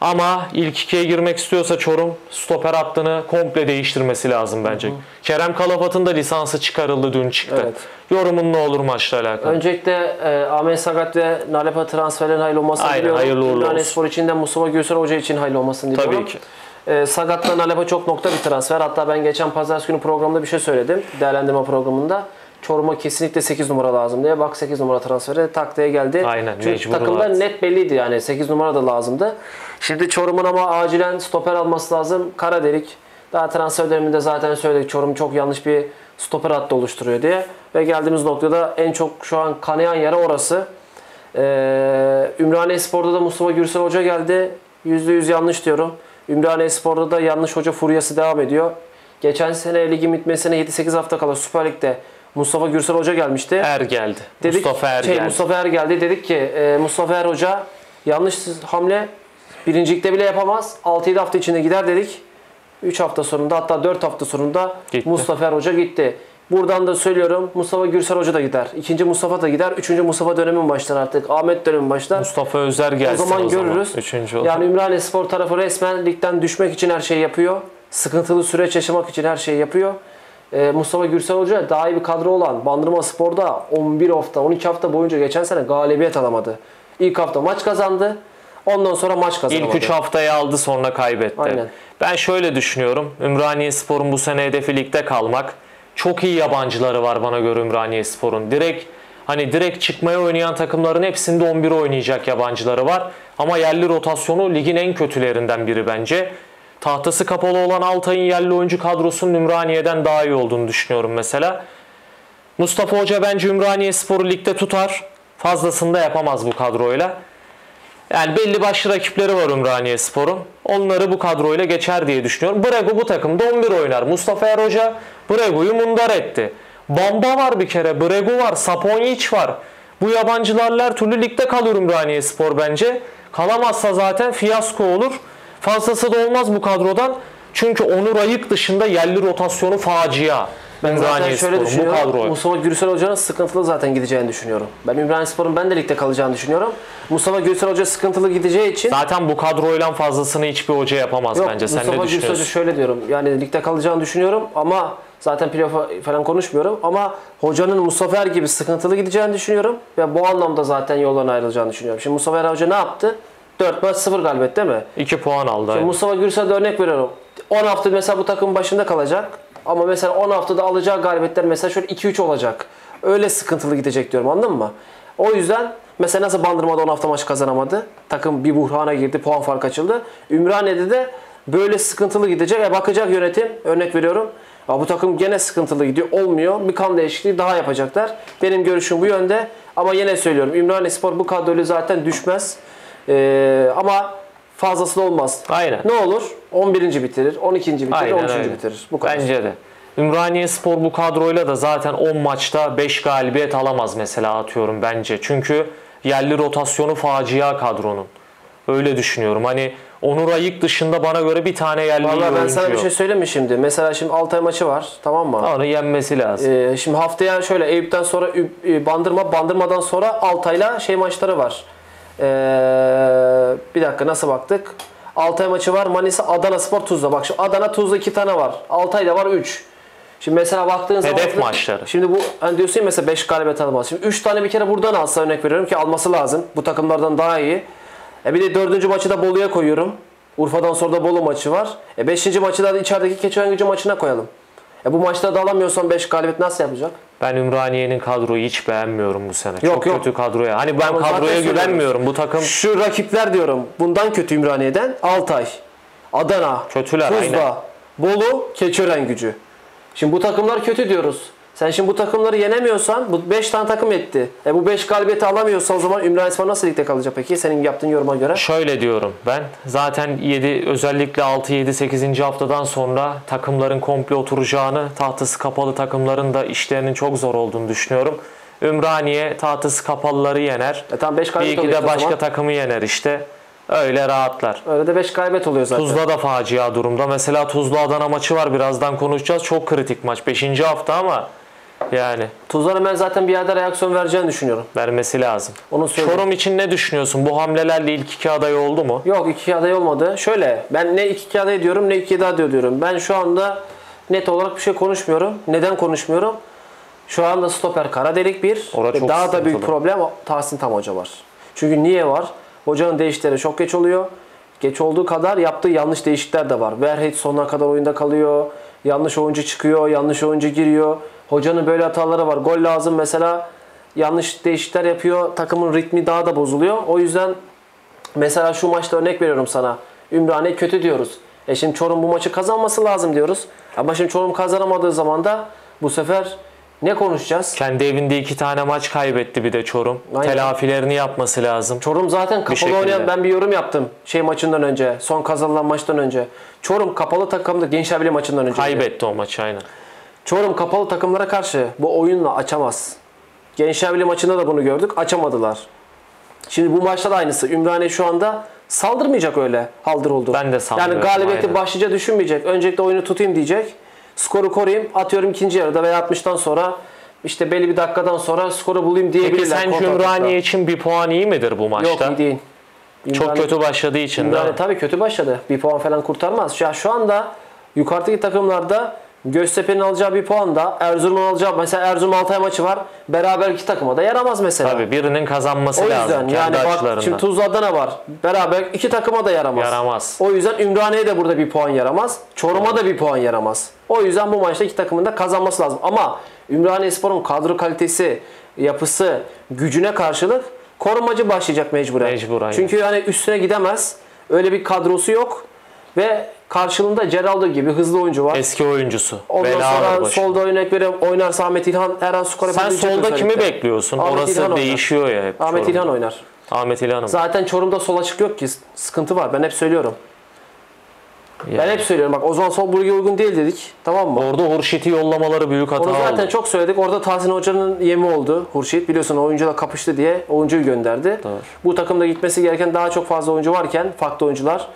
Ama ilk ikiye girmek istiyorsa Çorum stoper hattını komple değiştirmesi lazım bence. Hı hı. Kerem Kalafat'ın da lisansı çıkarıldı, dün çıktı. Evet. Yorumun ne olur maçla alakalı? Öncelikle e, Ahmet Sakat ve Nalepa transferlerin hayırlı olmasını Aynen, diliyorum. Hayırlı uğurlu olsun. Spor için de Mustafa Gülsel Hoca için hayırlı olmasını diliyorum. Tabii ki. E, Sakat'tan Nalepa çok nokta bir transfer. Hatta ben geçen pazartesi günü programda bir şey söyledim. Değerlendirme programında. Çorum'a kesinlikle sekiz numara lazım diye. Bak sekiz numara transferi taktiğe geldi. Aynen, çünkü takımda net belliydi yani. sekiz numara da lazımdı. Şimdi Çorum'un ama acilen stoper alması lazım. Karadelik. Daha transfer döneminde zaten söyledik. Çorum çok yanlış bir stoper hattı oluşturuyor diye. Ve geldiğimiz noktada en çok şu an kanayan yere orası. Ee, Ümraniye Spor'da da Mustafa Gürsel Hoca geldi. yüzde yüz yanlış diyorum. Ümraniye Spor'da da yanlış hoca furyası devam ediyor. Geçen sene ligin bitmesine yedi sekiz hafta kala Süper Lig'de Mustafa Gürsel Hoca gelmişti. Er geldi. Dedik, Mustafa Er şey, geldi. Mustafa Er geldi. Dedik ki e, Mustafa Er Hoca yanlış hamle birincilikte bile yapamaz. altı yedi hafta içinde gider dedik. üç hafta sonunda, hatta dört hafta sonunda gitti. Mustafa Er Hoca gitti. Buradan da söylüyorum, Mustafa Gürsel Hoca da gider. İkinci Mustafa da gider. Üçüncü Mustafa dönemi başlar artık. Ahmet dönemi başlar. Mustafa Özer gelsin o zaman. O zaman görürüz. Üçüncü olur. Yani Ümraniye Spor tarafı resmen ligden düşmek için her şeyi yapıyor. Sıkıntılı süreç yaşamak için her şeyi yapıyor. Mustafa Gürsel Hoca daha iyi bir kadro olan Bandırmaspor'da on bir hafta, on iki hafta boyunca geçen sene galibiyet alamadı. İlk hafta maç kazandı. Ondan sonra maç kazanamadı. İlk üç haftayı aldı, sonra kaybetti. Aynen. Ben şöyle düşünüyorum. Ümraniyespor'un bu sene hedefi ligde kalmak. Çok iyi yabancıları var bana göre Ümraniyespor'un. Direkt hani direkt çıkmaya oynayan takımların hepsinde on bir oynayacak yabancıları var. Ama yerli rotasyonu ligin en kötülerinden biri bence. Tahtası kapalı olan Altay'ın yerli oyuncu kadrosunun Ümraniye'den daha iyi olduğunu düşünüyorum mesela. Mustafa Hoca bence Ümraniyespor'u ligde tutar. Fazlasını da yapamaz bu kadroyla. Yani belli başlı rakipleri var Ümraniyespor'un. Onları bu kadroyla geçer diye düşünüyorum. Bregu bu takımda on bir oynar. Mustafa Er Hoca Bregu'yu mundar etti. Bamba var bir kere, Bregu var, Saponiç var. Bu yabancılar her türlü ligde kalır Ümraniyespor bence. Kalamazsa zaten fiyasko olur. Fazlası da olmaz bu kadrodan. Çünkü Onur Ayık dışında yerli rotasyonu facia. Ben zaten şöyle düşünüyorum. Mustafa Gürsel Hoca'nın sıkıntılı zaten gideceğini düşünüyorum. Ben Ümraniyespor'un ben de ligde kalacağını düşünüyorum. Mustafa Gürsel Hoca sıkıntılı gideceği için zaten bu kadroyla fazlasını hiçbir hoca yapamaz yok, bence. Sen Mustafa ne düşünüyorsun? Gürsel Hoca şöyle diyorum. Yani ligde kalacağını düşünüyorum ama zaten playoff falan konuşmuyorum ama hocanın Mustafa Er gibi sıkıntılı gideceğini düşünüyorum ve bu anlamda zaten yoldan ayrılacağını düşünüyorum. Şimdi Mustafa Er Hoca ne yaptı? dört maç sıfır galibiyet değil mi? iki puan aldı. Şimdi Mustafa Gürsel'de örnek veriyorum. on hafta mesela bu takım başında kalacak. Ama mesela on haftada alacağı galibiyetler mesela şöyle iki üç olacak. Öyle sıkıntılı gidecek diyorum, anladın mı? O yüzden mesela nasıl Bandırma'da on hafta maç kazanamadı. Takım bir buhrana girdi. Puan fark açıldı. Ümraniye'de de böyle sıkıntılı gidecek. E bakacak yönetim. Örnek veriyorum. Ya bu takım gene sıkıntılı gidiyor. Olmuyor. Bir kan değişikliği daha yapacaklar. Benim görüşüm bu yönde. Ama yine söylüyorum. Ümraniyespor bu kadroyla zaten düşmez. Ee, ama fazlası da olmaz. Aynen. Ne olur? on birinci bitirir, on ikinci bitirir, aynen, on üçüncü aynen. bitirir. Bu kadar. Bence de. Ümraniyespor bu kadroyla da zaten on maçta beş galibiyet alamaz mesela, atıyorum bence. Çünkü yerli rotasyonu facia kadronun. Öyle düşünüyorum. Hani Onur Ayık dışında bana göre bir tane yerli oyuncu. Vallahi ben sana bir şey söyleyeyim mi şimdi? Mesela şimdi Altay maçı var, tamam mı? Onu yenmesi lazım. Ee, şimdi haftaya şöyle Eyüp'ten sonra Bandırma, Bandırma'dan sonra Altay'la şey maçları var. Ee, bir dakika nasıl baktık? Altay maçı var. Manisa, Adana Spor, Tuzla. Bak şu Adana, Tuzla iki tane var. Altay'da var üç. Şimdi mesela baktığın zaman hedef maçları. Şimdi bu hani diyorsun ya mesela beş galibiyet almaz. Şimdi üç tane bir kere buradan alsa, örnek veriyorum ki alması lazım. Bu takımlardan daha iyi. E bir de dördüncü maçı da Bolu'ya koyuyorum. Urfa'dan sonra da Bolu maçı var. E beşinci maçı da içerideki Keçiörengücü maçına koyalım. E bu maçta da alamıyorsan beş galibiyet nasıl yapacak? Ben Ümraniye'nin kadroyu hiç beğenmiyorum bu sene. Yok, Çok yok. kötü kadroya. Hani ben Ama kadroya güvenmiyorum bu takım. Şu rakipler diyorum. Bundan kötü Ümraniye'den Altay, Adana, Kötüler, Tuzla, aynen. Bolu, Keçiörengücü. Şimdi bu takımlar kötü diyoruz. Sen şimdi bu takımları yenemiyorsan, bu beş tane takım etti. E bu beş galibiyeti alamıyorsa o zaman Ümraniye'si nasıl ligde kalacak peki? Senin yaptığın yoruma göre. Şöyle diyorum ben. Zaten yedi, özellikle altı yedi sekizinci haftadan sonra takımların komple oturacağını, tahtası kapalı takımların da işlerinin çok zor olduğunu düşünüyorum. Ümraniye tahtası kapalıları yener. E tamam, beş galibiyet oluyor. Bir iki de başka takımı yener işte. Öyle rahatlar. Öyle de beş galibiyet oluyor zaten. Tuzla da facia durumda. Mesela Tuzla Adana maçı var. Birazdan konuşacağız. Çok kritik maç. beşinci hafta ama yani. Tuzla'nın ben zaten bir yerde reaksiyon vereceğini düşünüyorum. Vermesi lazım. Onu Çorum için ne düşünüyorsun? Bu hamlelerle ilk iki aday oldu mu? Yok, iki aday olmadı. Şöyle, ben ne ilk iki aday diyorum ne ilk yedi aday diyorum. Ben şu anda net olarak bir şey konuşmuyorum. Neden konuşmuyorum? Şu anda stoper kara delik bir. Ve daha da büyük problem Tahsin Tam Hoca var. Çünkü niye var? Hocanın değişikleri çok geç oluyor. Geç olduğu kadar yaptığı yanlış değişiklikler de var. Verhet sonuna kadar oyunda kalıyor. Yanlış oyuncu çıkıyor, yanlış oyuncu giriyor. Hocanın böyle hataları var. Gol lazım mesela. Yanlış değişiklikler yapıyor. Takımın ritmi daha da bozuluyor. O yüzden mesela şu maçta örnek veriyorum sana. Ümraniye kötü diyoruz. E şimdi Çorum bu maçı kazanması lazım diyoruz. Ama şimdi Çorum kazanamadığı zaman da bu sefer ne konuşacağız? Kendi evinde iki tane maç kaybetti bir de Çorum. Aynen. Telafilerini yapması lazım. Çorum zaten kapalı oynayan, ben bir yorum yaptım. Şey maçından önce, son kazanılan maçtan önce. Çorum kapalı takımda Gençler Birliği maçından önce. Kaybetti diye. O maçı aynen. Çorum kapalı takımlara karşı bu oyunla açamaz. Gençler Birliği maçında da bunu gördük. Açamadılar. Şimdi bu maçta da aynısı. Ümraniye şu anda saldırmayacak öyle. Haldır oldu. Ben de saldırıyorum. Yani galibiyeti aynen. başlıca düşünmeyecek. Öncelikle oyunu tutayım diyecek. Skoru koruyayım, atıyorum ikinci yarıda veya altmıştan sonra işte belli bir dakikadan sonra skoru bulayım diyebilirler. Peki sence Ümraniye için bir puan iyi midir bu maçta? Yok, iyi değil. Ümraniye, çok kötü başladığı için Ümraniye, değil mi? Tabii kötü başladı. Bir puan falan kurtarmaz. Ya şu anda yukarıdaki takımlarda Göztepe'nin alacağı bir puan da, Erzurum'un alacağı, mesela Erzurum Altay maçı var. Beraber iki takıma da yaramaz mesela. Tabii birinin kazanması lazım. O yüzden lazım, yani bak şimdi Tuzla Adana var. Beraber iki takıma da yaramaz. Yaramaz. O yüzden Ümraniye'ye de burada bir puan yaramaz. Çorum'a evet. da bir puan yaramaz. O yüzden bu maçta iki takımın da kazanması lazım. Ama Ümraniyespor'un kadro kalitesi, yapısı, gücüne karşılık korumacı başlayacak mecburen. Mecburen. Çünkü yani üstüne gidemez. Öyle bir kadrosu yok. Ve karşılığında Geraldo gibi hızlı oyuncu var. Eski oyuncusu. Ondan Bela sonra solda örnek vereyim. Oynarsa Ahmet İlhan her an skor yapabilecek. Sen solda kimi bekliyorsun? Ahmet Orası İlhan değişiyor oynar. ya hep. Ahmet Çorum'da. İlhan oynar. Ahmet İlhan'ım. Zaten Çorum'da sol açık yok ki. Sıkıntı var. Ben hep söylüyorum. Yani. Ben hep söylüyorum. Bak o zaman sol bölge uygun değil dedik. Tamam mı? Orada Hurşit'i yollamaları büyük hata oldu. Onu zaten oldu. çok söyledik. Orada Tahsin Hoca'nın yemi oldu. Hurşit biliyorsun oyuncuyla kapıştı diye oyuncuyu gönderdi. Doğru. Bu takımda gitmesi gereken daha çok fazla oyuncu varken farklı oyuncular.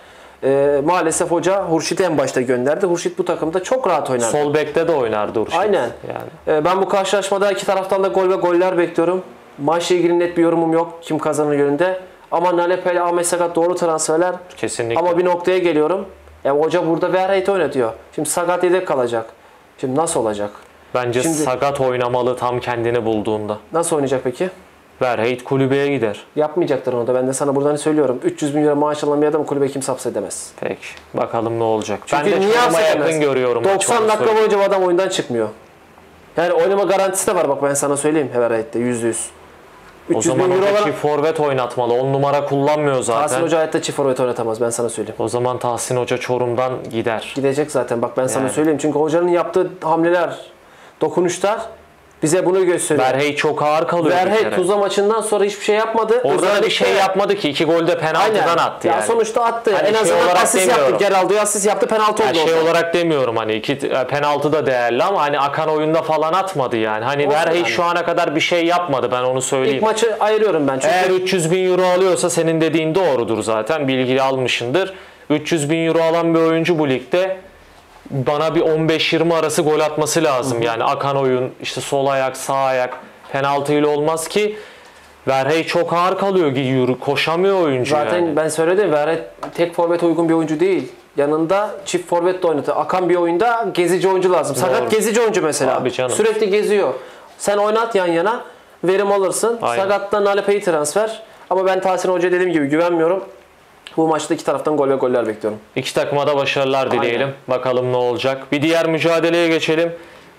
Ee, maalesef hoca Hurşit'i en başta gönderdi. Hurşit bu takımda çok rahat oynardı. Sol bekte de oynardı Hurşit. Aynen. Yani. Ee, ben bu karşılaşmada iki taraftan da gol ve goller bekliyorum. Maçla ilgili net bir yorumum yok. Kim kazanır yönünde. Ama Nalepa ile Ahmet Sakat doğru transferler. Kesinlikle. Ama bir noktaya geliyorum. Ya, hoca burada Verheit'i oynatıyor. Şimdi Sakat yedek kalacak. Şimdi nasıl olacak? Bence Şimdi, Sakat oynamalı tam kendini bulduğunda. Nasıl oynayacak peki? Verheit kulübeye gider. Yapmayacaktır onu da. Ben de sana buradan söylüyorum. üç yüz bin lira maaş alan bir adam kulübe kimse hapsedemez. Peki. Bakalım ne olacak. Çünkü ben de niye hapsedemez? Görüyorum doksan dakika boyunca adam oyundan çıkmıyor. Yani oynama garantisi de var. Bak ben sana söyleyeyim. Verheit'te yüzde yüz. O zaman oradaki forvet oynatmalı. on numara kullanmıyor zaten. Tahsin Hoca hayatta çift forvet oynatamaz. Ben sana söyleyeyim. O zaman Tahsin Hoca Çorum'dan gider. Gidecek zaten. Bak ben yani. sana söyleyeyim. Çünkü hocanın yaptığı hamleler, dokunuşlar bize bunu gösteriyor. Verhey çok ağır kalıyor. Verhey Tuzla maçından sonra hiçbir şey yapmadı. Orada bir şey yapmadı ki. İki golde penaltıdan Aynen. attı. Ya yani. Sonuçta attı. Hani en şey azından asist yaptı. Geraldo'ya asist yaptı. Penaltı yani oldu. Şey orada. olarak demiyorum hani iki penaltı da değerli ama hani akan oyunda falan atmadı yani. Hani Verhey yani. şu ana kadar bir şey yapmadı. Ben onu söyleyeyim. İlk maçı ayırıyorum ben. Çünkü eğer üç yüz bin euro alıyorsa senin dediğin doğrudur zaten. Bilgili almışındır. üç yüz bin euro alan bir oyuncu bu ligde. Bana bir on beş yirmi arası gol atması lazım. Hı hı. Yani akan oyun, işte sol ayak, sağ ayak penaltıyla olmaz ki. Verhey çok ağır kalıyor, gidiyor, koşamıyor oyuncu. Zaten yani. Ben söyledim, Verhey tek forvete uygun bir oyuncu değil. Yanında çift forvet de oynatıyor. Akan bir oyunda gezici oyuncu lazım. Sakat Doğru. gezici oyuncu mesela. Sürekli geziyor. Sen oynat yan yana, verim alırsın. Aynen. Sakat'tan Nalepa'yı transfer. Ama ben Tahsin Hoca'ya dediğim gibi güvenmiyorum. Bu maçta iki taraftan gol ve goller bekliyorum. İki takıma da başarılar dileyelim. Aynen. Bakalım ne olacak. Bir diğer mücadeleye geçelim.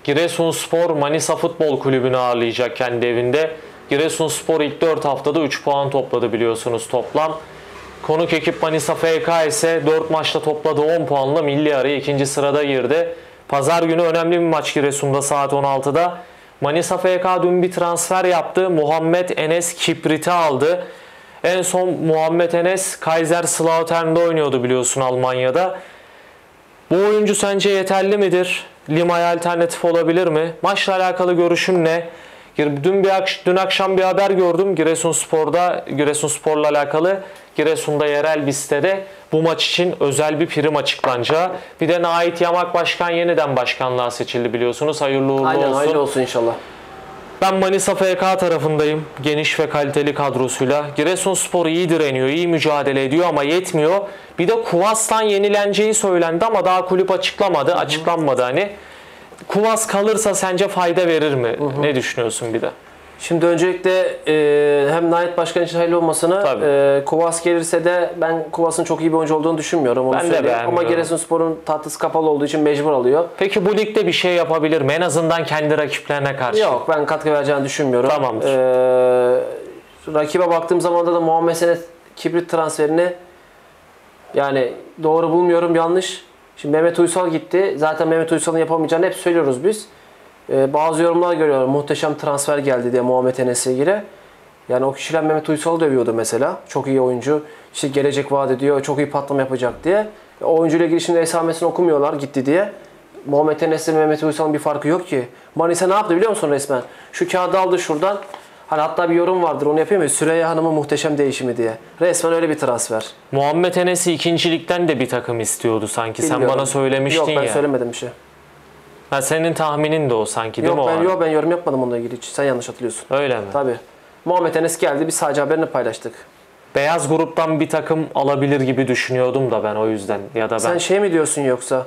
Giresunspor Manisa Futbol Kulübü'nü ağırlayacak kendi evinde. Giresunspor ilk dört haftada üç puan topladı biliyorsunuz toplam. Konuk ekip Manisa F K ise dört maçta topladı on puanla milli araya ikinci sırada girdi. Pazar günü önemli bir maç Giresun'da saat on altıda. Manisa F K dün bir transfer yaptı. Muhammed Enes Kiprit'i aldı. En son Muhammed Enes Kaiserslautern'de oynuyordu biliyorsun Almanya'da. Bu oyuncu sence yeterli midir? Lima'ya alternatif olabilir mi? Maçla alakalı görüşün ne? Dün, bir akş dün akşam bir haber gördüm Giresunspor'da, Giresunspor'la alakalı. Giresun'da yerel bir sitede bu maç için özel bir prim açıklanacağı. Bir de Nait Yamak Başkan yeniden başkanlığa seçildi biliyorsunuz. Hayırlı uğurlu Aynen, olsun. Hayırlı olsun inşallah. Ben Manisa F K tarafındayım. Geniş ve kaliteli kadrosuyla. Giresunspor iyi direniyor, iyi mücadele ediyor ama yetmiyor. Bir de Kuvas'tan yenileneceği söylendi ama daha kulüp açıklamadı. Hı -hı. Açıklanmadı hani. Kuvas kalırsa sence fayda verir mi? Hı hı. Ne düşünüyorsun bir de? Şimdi öncelikle e, hem Nait Başkan için hayırlı olmasını, e, Kuvas gelirse de ben Kuvas'ın çok iyi bir oyuncu olduğunu düşünmüyorum. Onu ben söyleyeyim. de beğenmiyorum. Ama Giresunspor'un tatlısı kapalı olduğu için mecbur alıyor. Peki bu ligde bir şey yapabilir mi? En azından kendi rakiplerine karşı. Yok, ben katkı vereceğini düşünmüyorum. Tamamdır. E, rakibe baktığım zaman da Muhammed Enes Kibrit transferini yani doğru bulmuyorum, yanlış. Şimdi Mehmet Uysal gitti. Zaten Mehmet Uysal'ın yapamayacağını hep söylüyoruz biz. Ee, bazı yorumlar görüyorum. Muhteşem transfer geldi diye Muhammed Enes'e göre. Yani o kişiler Mehmet Uysal'ı dövüyordu mesela. Çok iyi oyuncu. İşte gelecek vaat ediyor. Çok iyi patlama yapacak diye. O oyuncuyla ilgili şimdi esamesini okumuyorlar gitti diye. Muhammed Enes'le Mehmet Uysal'ın bir farkı yok ki. Manisa ne yaptı biliyor musun resmen? Şu kağıdı aldı şuradan. Hani hatta bir yorum vardır, onu yapayım mı? Süreyya Hanım'ın muhteşem değişimi diye. Resmen öyle bir transfer. Muhammed Enes'i ikincilikten de bir takım istiyordu sanki. Bilmiyorum. Sen bana söylemiştin ya. Yok ben ya. söylemedim bir şey. Ha, senin tahminin de o sanki yok, değil mi ben, o Yok abi? ben yorum yapmadım onunla ilgili hiç. Sen yanlış hatırlıyorsun. Öyle mi? Tabii. Muhammed Enes geldi, biz sadece haberini paylaştık. Beyaz gruptan bir takım alabilir gibi düşünüyordum da ben o yüzden. ya da ben. Sen şey mi diyorsun yoksa?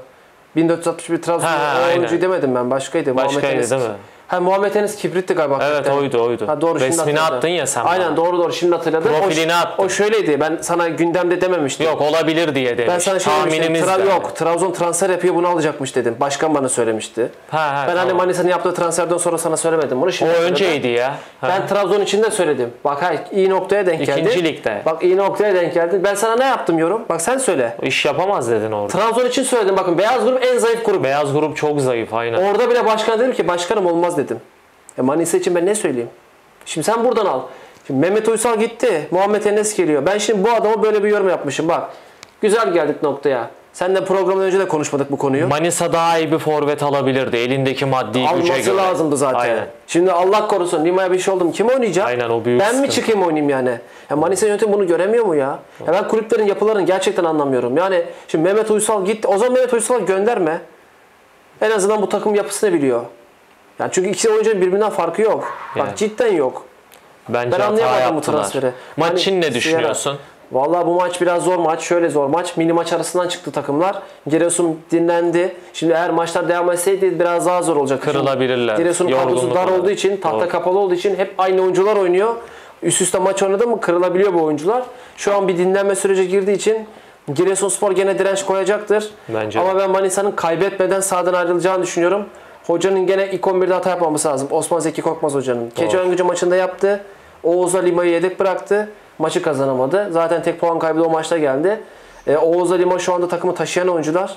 bin dört yüz altmış bir Trabzon'da oyuncu demedim ben. Başkaydı. Başkaydı Enes... değil mi? Ha, Muhammed Enes Kibrit'ti galiba. Evet hakikaten. oydu oydu. Ha, doğru, resmini attın ya sen. Aynen bana. doğru doğru şimdi hatırladım. Profilini o, attın. O şöyleydi, ben sana gündemde dememiştim. Yok olabilir diye demiştim. Ben sana şey demiştim. Tra de. Yok Trabzon transfer yapıyor, bunu alacakmış dedim. Başkan bana söylemişti. Ha, ha, ben tamam. hani Manisa'nın yaptığı transferden sonra sana söylemedim. Bunu şimdi o önceydi ya. Ha. Ben Trabzon için de söyledim. Bak ha, iyi noktaya denk geldi. İkinci ligde. Bak iyi noktaya denk geldi. Ben sana ne yaptım yorum? Bak sen söyle. İş yapamaz dedin orada. Trabzon için söyledim. Bakın beyaz grup en zayıf grup. Beyaz grup çok zayıf aynen. Orada bile başkan dedim ki başkanım olmaz dedim. E Manisa için ben ne söyleyeyim? Şimdi sen buradan al. Şimdi Mehmet Uysal gitti. Muhammed Enes geliyor. Ben şimdi bu adama böyle bir yorum yapmışım. Bak güzel geldik noktaya. Seninle programdan önce de konuşmadık bu konuyu. Manisa daha iyi bir forvet alabilirdi. Elindeki maddi güce göre. Alması lazımdı zaten. Aynen. Şimdi Allah korusun Lima'ya bir şey oldu mu? Kim oynayacak? Aynen, o büyük ben sıkıntı. mi çıkayım oynayayım yani? Ya Manisa yönetimi bunu göremiyor mu ya? ya? Ben kulüplerin yapılarını gerçekten anlamıyorum. Yani şimdi Mehmet Uysal gitti. O zaman Mehmet Uysal'ı gönderme. En azından bu takım yapısını biliyor. Yani çünkü ikisi oyuncunun birbirinden farkı yok. Yani. Bak cidden yok. Bence ben anlayamadım bu transferi. Maç için yani, ne düşünüyorsun? Vallahi bu maç biraz zor maç. Şöyle zor maç. Mini maç arasından çıktı takımlar. Giresun dinlendi. Şimdi eğer maçlar devam etseydi biraz daha zor olacak. Kırılabilirler. Giresun'un kadrosu dar olduğu için, tahta kapalı olduğu için hep aynı oyuncular oynuyor. Üst üste maç oynadı mı kırılabiliyor bu oyuncular. Şu an bir dinlenme süreci girdiği için Giresunspor gene direnç koyacaktır. Bence. Ama ben Manisa'nın kaybetmeden sahadan ayrılacağını düşünüyorum. Hocanın gene ilk on birde hata yapmaması lazım. Osman Zeki Korkmaz hocanın. Keçiörengücü maçında yaptı. Oğuz'la Lima'yı yedek bıraktı. Maçı kazanamadı. Zaten tek puan kaybı o maçta geldi. E, Oğuz'la Lima şu anda takımı taşıyan oyuncular.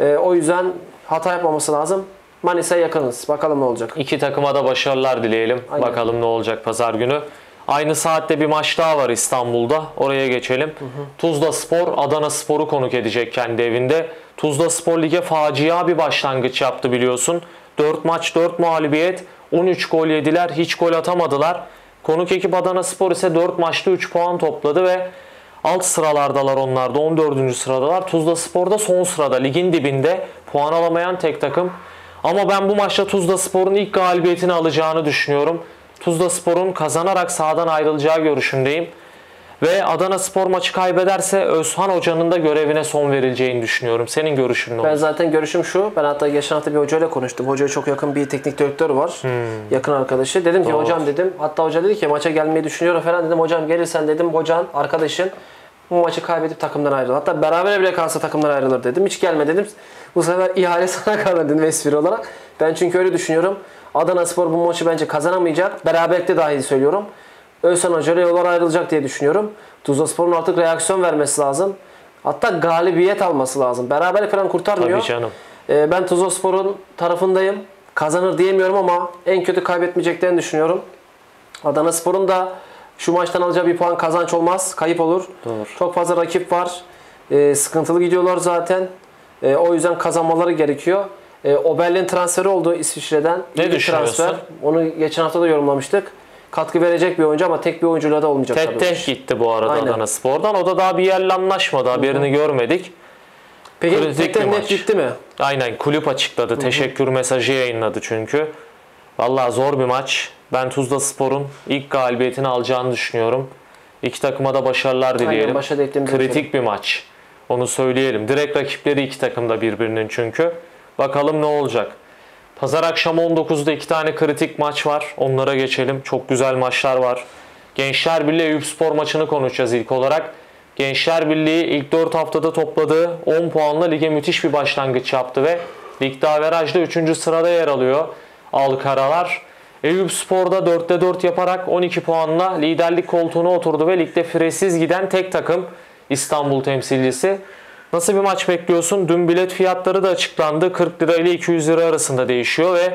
E, o yüzden hata yapmaması lazım. Manisa'ya yakınız. Bakalım ne olacak. İki takıma da başarılar dileyelim. Aynen. Bakalım ne olacak pazar günü. Aynı saatte bir maç daha var İstanbul'da. Oraya geçelim. Hı hı. Tuzla Spor, Adana Spor'u konuk edecek kendi evinde. Tuzla Spor Lig'e facia bir başlangıç yaptı biliyorsun. dört maç dört mağlubiyet, on üç gol yediler, hiç gol atamadılar. Konuk ekip Adana Spor ise dört maçta üç puan topladı ve alt sıralardalar onlar da, on dördüncü sıradalar. Tuzla Spor da son sırada, ligin dibinde puan alamayan tek takım. Ama ben bu maçta Tuzla Spor'un ilk galibiyetini alacağını düşünüyorum. Tuzla Spor'un kazanarak sahadan ayrılacağı görüşündeyim. Ve Adana Spor maçı kaybederse Özhan Hoca'nın da görevine son verileceğini düşünüyorum. Senin görüşün ne olur? Ben zaten görüşüm şu. Ben hatta geçen hafta bir hocayla konuştum. Hocaya çok yakın bir teknik direktör var. Hmm. Yakın arkadaşı. Dedim ki Doğru. hocam dedim. Hatta hoca dedi ki maça gelmeyi düşünüyorum falan dedim. Hocam gelirsen dedim. Hocan, arkadaşın bu maçı kaybedip takımdan ayrılır. Hatta beraber bile kalsa takımdan ayrılır dedim. Hiç gelme dedim. Bu sefer ihale sana kalır dedim espri olarak. Ben çünkü öyle düşünüyorum. Adana Spor bu maçı bence kazanamayacak. Beraberlikte dahil söylüyorum. Özhan Hoca yollara ayrılacak diye düşünüyorum. Tuzla Spor'un artık reaksiyon vermesi lazım. Hatta galibiyet alması lazım. Beraberlik falan kurtarmıyor. Tabii canım. Ee, ben Tuzla Spor'un tarafındayım. Kazanır diyemiyorum ama en kötü kaybetmeyeceklerini düşünüyorum. Adana Spor'un da şu maçtan alacağı bir puan kazanç olmaz. Kayıp olur. Doğru. Çok fazla rakip var. Ee, sıkıntılı gidiyorlar zaten. Ee, o yüzden kazanmaları gerekiyor. Ee, Oberlin transferi oldu İsviçre'den. Ne düşünüyorsun? Transfer. Onu geçen hafta da yorumlamıştık. Katkı verecek bir oyuncu ama tek bir oyuncuyla da olmayacak. Tek tek gitti bu arada Aynen. Adana Spor'dan. O da daha bir yerle anlaşmadı. Haberini Hı -hı. görmedik. Peki tek tek net gitti mi? Aynen. Kulüp açıkladı. Hı -hı. Teşekkür mesajı yayınladı çünkü. Vallahi zor bir maç. Ben Tuzla Spor'un ilk galibiyetini alacağını düşünüyorum. İki takıma da başarılar dileyelim. Başa Kritik bir maç. Onu söyleyelim. Direkt rakipleri iki takımda birbirinin çünkü. Bakalım ne olacak. Pazar akşamı on dokuzda iki tane kritik maç var. Onlara geçelim. Çok güzel maçlar var. Gençler Birliği Eyüp Spor maçını konuşacağız ilk olarak. Gençler Birliği ilk dört haftada topladığı on puanla lige müthiş bir başlangıç yaptı ve ligde averajda üçüncü sırada yer alıyor Alkaralar. Eyüp Spor'da dörtte dört yaparak on iki puanla liderlik koltuğuna oturdu ve ligde firesiz giden tek takım İstanbul temsilcisi. Nasıl bir maç bekliyorsun? Dün bilet fiyatları da açıklandı. kırk lira ile iki yüz lira arasında değişiyor ve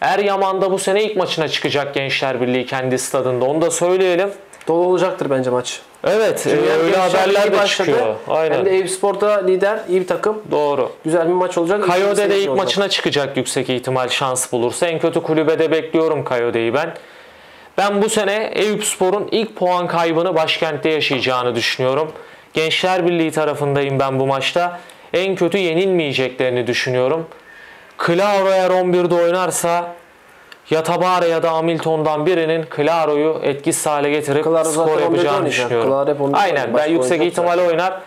Eryaman'da bu sene ilk maçına çıkacak Gençler Birliği kendi stadında. Onu da söyleyelim. Dolu olacaktır bence maç. Evet. E, öyle haberler de çıkıyor. Aynen. Hem de Eyüp Spor'da lider, iyi bir takım. Doğru. Güzel bir maç olacak. Kayode'de ilk olacak. maçına çıkacak yüksek ihtimal şans bulursa. En kötü kulübede bekliyorum Kayode'yi ben. Ben bu sene Eyüp Spor'un ilk puan kaybını başkentte yaşayacağını düşünüyorum. Gençler Birliği tarafındayım ben bu maçta. En kötü yenilmeyeceklerini düşünüyorum. Claro eğer on birde oynarsa Yatabara ya da Hamilton'dan birinin Claro'yu etkisiz hale getirip Claro skor yapacağını düşünüyorum. Claro Aynen ben yüksek ihtimalle oynar.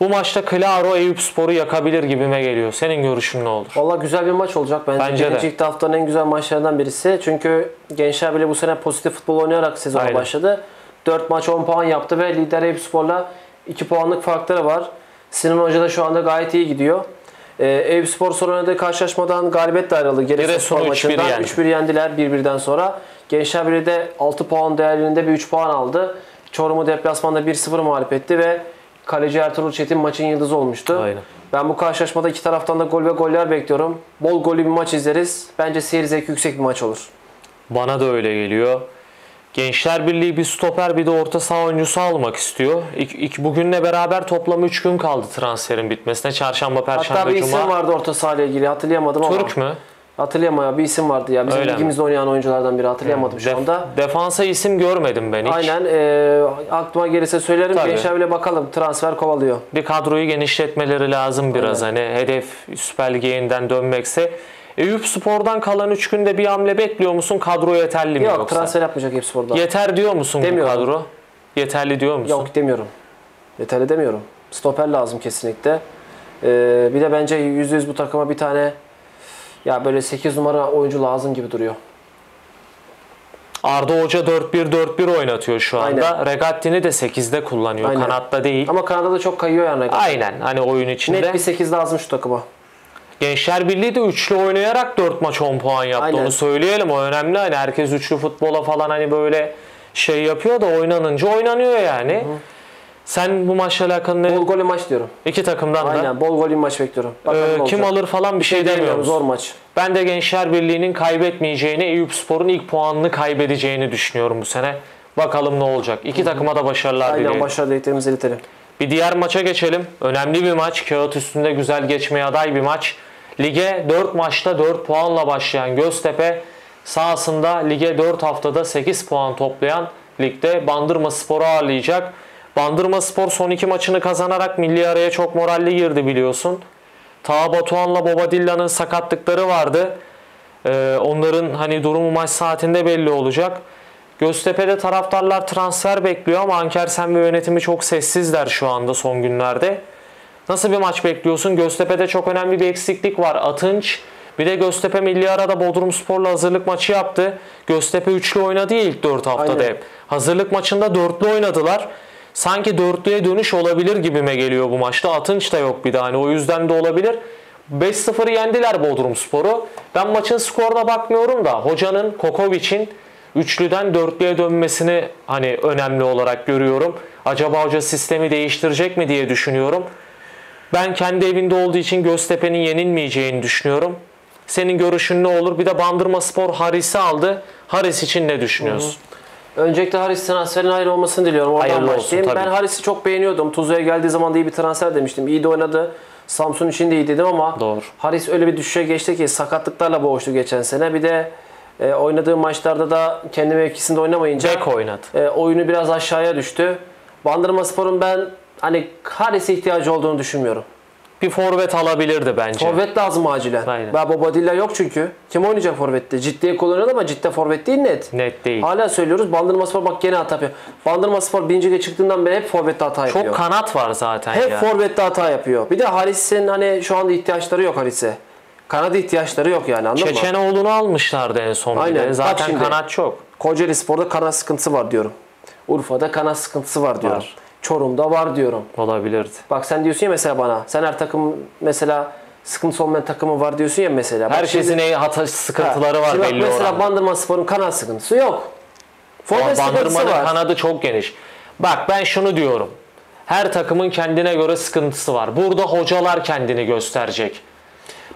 Bu maçta Claro Eyüp Spor'u yakabilir gibime geliyor. Senin görüşün ne olur? Valla güzel bir maç olacak. Bence, Bence gelecek haftanın en güzel maçlarından birisi. Çünkü Gençler Birliği bu sene pozitif futbol oynayarak sezona Aynen. başladı. dört maç on puan yaptı ve lider Eyüp Spor'la iki puanlık farkları var. Sinan Hoca da şu anda gayet iyi gidiyor. Ee, Eyüp Spor son oynadığı karşılaşmadan galibiyetle ayrıldı. Giresun maçından üç bir yendiler bir birden sonra. Gençler Birliği de altı puan değerinde bir üç puan aldı. Çorum'u deplasmanda bir sıfır mağlup etti ve kaleci Ertuğrul Çetin maçın yıldızı olmuştu. Aynen. Ben bu karşılaşmada iki taraftan da gol ve goller bekliyorum. Bol golü bir maç izleriz. Bence seyir zevki yüksek bir maç olur. Bana da öyle geliyor. Gençler Birliği bir stoper bir de orta saha oyuncusu almak istiyor. İk, ik, bugünle beraber toplam üç gün kaldı transferin bitmesine. Çarşamba, perşembe, Hatta bir cuma. isim vardı orta saha ile ilgili hatırlayamadım Türk ama. Türk mü? Hatırlayamaya bir isim vardı ya. Bizim Öyle ligimizde mi? oynayan oyunculardan biri hatırlayamadım hmm. şu Def, anda. Defansa isim görmedim ben hiç. Aynen. E, aklıma gelirse söylerim. Tabii. Gençler Birliği bakalım transfer kovalıyor. Bir kadroyu genişletmeleri lazım biraz. Aynen. Hani hedef Süper Lig'e yeniden dönmekse. Eyüp Spor'dan kalan üç günde bir hamle bekliyor musun? Kadro yeterli mi Yok, yoksa? Yok transfer yapmayacak Eyüp Spor'dan. Yeter diyor musun demiyorum. bu kadro? Yeterli diyor musun? Yok demiyorum. Yeterli demiyorum. Stoper lazım kesinlikle. Ee, bir de bence yüzde yüz bu takıma bir tane ya böyle sekiz numara oyuncu lazım gibi duruyor. Arda Hoca dört bir dört bir oynatıyor şu anda. Aynen. Regatti'ni de sekizde kullanıyor. Aynen. Kanatta değil. Ama kanatta da çok kayıyor yani. Aynen. Hani oyun içinde. Net bir sekiz lazım şu takıma. Gençler Birliği de üçlü oynayarak dört maç on puan yaptı. Aynen. Onu söyleyelim. O önemli. Hani herkes üçlü futbola falan hani böyle şey yapıyor da oynanınca oynanıyor yani. Hı-hı. Sen bu maçla alakalı ne? Bol golü maç diyorum. İki takımdan Aynen. da. Aynen. Bol golü maç bekliyorum. Ee, kim alır falan bir şey, şey demiyorum. Zor maç. Ben de Gençler Birliği'nin kaybetmeyeceğini, Eyüpspor'un ilk puanını kaybedeceğini düşünüyorum bu sene. Bakalım ne olacak. İki Hı-hı. takıma da başarılar Aynen. dileyelim. Aynen başarılar dileklerimizi iletelim. Bir diğer maça geçelim. Önemli bir maç. Kağıt üstünde güzel geçmeye aday bir maç. Lige dört maçta dört puanla başlayan Göztepe sahasında lige dört haftada sekiz puan toplayan ligde Bandırmaspor'u ağırlayacak. Bandırmaspor son iki maçını kazanarak milli araya çok moralli girdi biliyorsun. Ta Batuhan'la Bobadilla'nın sakatlıkları vardı. Ee, onların hani durumu maç saatinde belli olacak. Göztepe'de taraftarlar transfer bekliyor ama Ankersen ve yönetimi çok sessizler şu anda son günlerde. Nasıl bir maç bekliyorsun? Göztepe'de çok önemli bir eksiklik var. Atınç, bir de Göztepe milli arada Bodrumspor'la hazırlık maçı yaptı. Göztepe üçlü oynadı ya ilk dört haftada hep. Hazırlık maçında dörtlü oynadılar. Sanki dörtlüye dönüş olabilir gibime geliyor bu maçta. Atınç da yok bir daha. Hani o yüzden de olabilir. beş sıfır'ı yendiler Bodrumspor'u. Ben maçın skoruna bakmıyorum da hocanın, Kokoviç'in üçlüden dörtlüye dönmesini hani önemli olarak görüyorum. Acaba hoca sistemi değiştirecek mi diye düşünüyorum. Ben kendi evinde olduğu için Göztepe'nin yenilmeyeceğini düşünüyorum. Senin görüşün ne olur? Bir de Bandırmaspor Haris'i aldı. Haris için ne düşünüyorsun? Hı hı. Öncelikle Haris transferin hayırlı olmasını diliyorum. Oradan hayırlı olsun, ben Haris'i çok beğeniyordum. Tuzla'ya geldiği zaman da iyi bir transfer demiştim. İyi de oynadı. Samsun için de iyi dedim ama doğru. Haris öyle bir düşüşe geçti ki sakatlıklarla boğuştu geçen sene. Bir de e, oynadığı maçlarda da kendi mevkisinde oynamayınca Bek oynadı. E, oyunu biraz aşağıya düştü. Bandırmaspor'un ben hani Haris'e ihtiyacı olduğunu düşünmüyorum. Bir forvet alabilirdi bence. Forvet lazım acilen. Aynen. Ben Bobadilla yok çünkü. Kim oynayacak forvette? Ciddiye kullanıyordu ama ciddi forvet değil net. Net değil. Hala söylüyoruz. Bandırmaspor bak gene hata yapıyor. Bandırmaspor birinci çıktığından beri hep forvette hata yapıyor. Çok kanat var zaten hep ya. Hep forvette hata yapıyor. Bir de Haris'in hani şu anda ihtiyaçları yok Haris'e. Kanat ihtiyaçları yok yani anladın mı? Çeçenoğlu'nu almışlardı en son. Aynen. Zaten şimdi, kanat çok. Kocaelispor'da kanat sıkıntısı var diyorum. Urfa'da kanat sıkıntısı var diyorum. Var. Çorum'da var diyorum. Olabilirdi. Bak sen diyorsun ya mesela bana. Sen her takım mesela sıkıntısı olmayan takımı var diyorsun ya mesela. Herkesin şimdi, hata sıkıntıları var belli oranda. Mesela Bandırmaspor'un kanat sıkıntısı yok. Forvet sıkıntısı var. Kanadı çok geniş. Bak ben şunu diyorum. Her takımın kendine göre sıkıntısı var. Burada hocalar kendini gösterecek.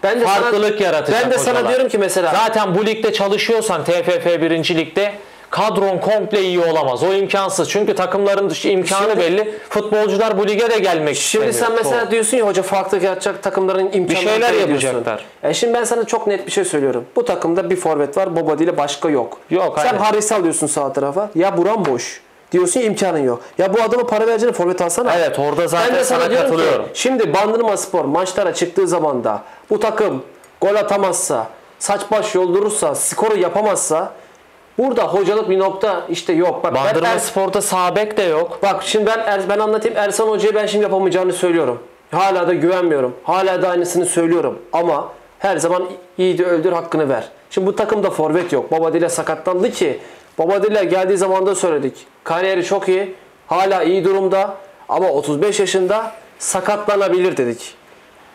Ben de farklılık sana, yaratacak. Ben de hocalar. Sana diyorum ki mesela. Zaten bu ligde çalışıyorsan T F F birinci ligde kadron komple iyi olamaz. O imkansız. Çünkü takımların imkanı şimdi, belli. Futbolcular bu lige de gelmek şimdi istemiyor. Şimdi sen mesela diyorsun ya hoca farklı yaratacak takımların imkanları. Bir şeyler yapacaklar. E şimdi ben sana çok net bir şey söylüyorum. Bu takımda bir forvet var. Bobadilla başka yok. Yok. Sen Haris'i alıyorsun sağ tarafa. Ya buram boş. Diyorsun ya imkanın yok. Ya bu adamı para vereceğine forvet alsana. Evet orada zaten ben de sana, sana katılıyorum. Ki, şimdi Bandırmaspor maçlara çıktığı zaman da bu takım gol atamazsa, saç baş yoldurursa, skoru yapamazsa burada hocalık bir nokta işte yok. Bak Bandırmaspor'da sağ bek de yok. Bak şimdi ben er, ben anlatayım. Ersan Hoca'ya ben şimdi yapamayacağını söylüyorum. Hala da güvenmiyorum. Hala da aynısını söylüyorum. Ama her zaman iyi de öldür hakkını ver. Şimdi bu takımda forvet yok. Bobadilla sakatlandı ki Bobadilla geldiği zaman da söyledik. Kariyeri çok iyi. Hala iyi durumda. Ama otuz beş yaşında sakatlanabilir dedik.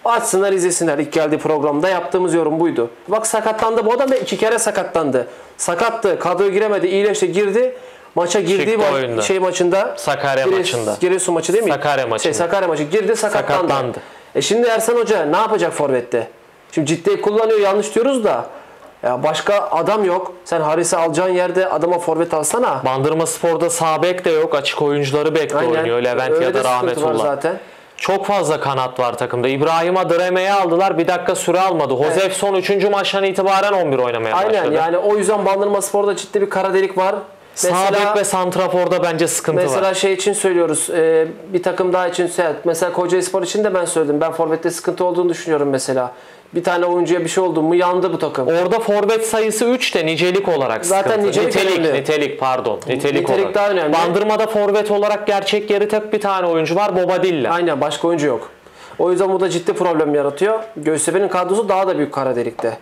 Açsınlar izlesinler. İlk geldiği programda yaptığımız yorum buydu. Bak sakatlandı. Bu adam da iki kere sakatlandı. Sakattı. Kadroya giremedi. İyileşti. Girdi. Maça girdiği ma şey maçında. Sakarya Gires maçında. Giresun maçı değil mi? Sakarya maçı. Şey, Sakarya maçı. Girdi sakatlandı. sakatlandı. E şimdi Ersan Hoca ne yapacak forvette? Şimdi ciddi kullanıyor. Yanlış diyoruz da. Ya başka adam yok. Sen Haris'i alacağın yerde adama forvet alsana. Bandırmaspor'da sağ bek de yok. Açık oyuncuları bek de oynuyor. Levent öyle ya da Rahmetullah. Zaten. Çok fazla kanat var takımda. İbrahim'a Dreme'yi aldılar. Bir dakika süre almadı. Josef evet. Son üçüncü maçtan itibaren on bir oynamaya aynen, başladı. Aynen yani o yüzden Bandırmaspor'da ciddi bir kara delik var. Sağ bek ve santraforda bence sıkıntı mesela var. Mesela şey için söylüyoruz. E, bir takım daha için mesela Kocaelispor için de ben söyledim. Ben forvette sıkıntı olduğunu düşünüyorum mesela. Bir tane oyuncuya bir şey oldu mu yandı bu takım. Orada forvet sayısı üçte nicelik olarak zaten sıkıntı. Nicelik nitelik, önemli. Nitelik pardon. Nitelik, nitelik olarak. Daha önemli. Bandırmada forvet olarak gerçek yeri tek bir tane oyuncu var. Bobadilla. Aynen başka oyuncu yok. O yüzden bu da ciddi problem yaratıyor. Göztepe'nin kadrosu daha da büyük kara delikte.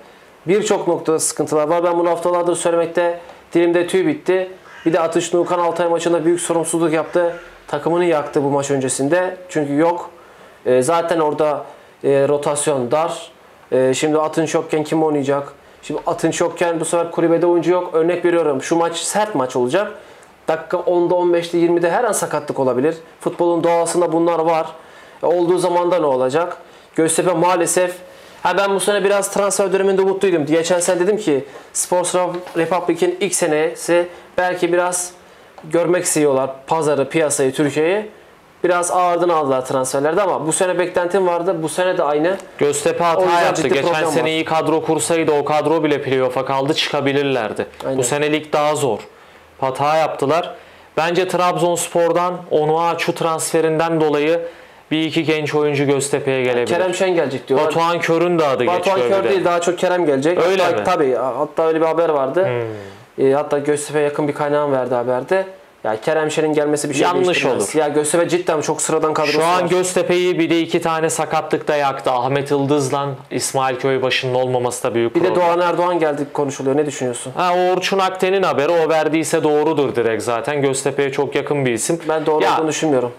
Birçok noktada sıkıntılar var. Ben bunu haftalardır söylemekte dilimde tüy bitti. Bir de Atış Nukan Altay maçında büyük sorumsuzluk yaptı. Takımını yaktı bu maç öncesinde. Çünkü yok. E, zaten orada e, rotasyon dar. Ee, şimdi Atınç yokken kim oynayacak? Şimdi Atınç yokken bu sefer kulübede oyuncu yok. Örnek veriyorum şu maç sert maç olacak. Dakika onda, on beşte, yirmide her an sakatlık olabilir. Futbolun doğasında bunlar var. E, olduğu zaman da ne olacak? Göztepe maalesef. Ha ben bu sene biraz transfer döneminde umutluydum. Geçen sene dedim ki Sports Republic'in ilk senesi belki biraz görmek istiyorlar pazarı, piyasayı, Türkiye'yi. Biraz ağırdan aldılar transferlerde ama bu sene beklentim vardı. Bu sene de aynı. Göztepe hata yaptı. Geçen sene iyi kadro kursaydı o kadro bile playoff'a kaldı çıkabilirlerdi. Aynen. Bu senelik daha zor. Hata yaptılar. Bence Trabzonspor'dan Onuachu transferinden dolayı bir iki genç oyuncu Göztepe'ye gelebilir. Kerem Şen gelecek diyorlar. Batuhan Kör'ün de adı Batuhan geçiyor. Batuhan Kör değil daha çok Kerem gelecek. Öyle hatta, mi? Tabii. Hatta öyle bir haber vardı. Hmm. E, hatta Göztepe'ye yakın bir kaynağım verdi haberde. Ya Kerem Şen'in gelmesi bir şey yanlış olur. Ya Göztepe cidden çok sıradan kadrosu var. Şu an Göztepe'yi bir de iki tane sakatlıkta yaktı. Ahmet Yıldız'la İsmail Köybaşı'nın olmaması da büyük bir problem. Bir de Doğan Erdoğan geldi konuşuluyor. Ne düşünüyorsun? Ha, Orçun Akten'in haberi, o verdiyse doğrudur direkt zaten. Göztepe'ye çok yakın bir isim. Ben doğru olduğunu düşünmüyorum.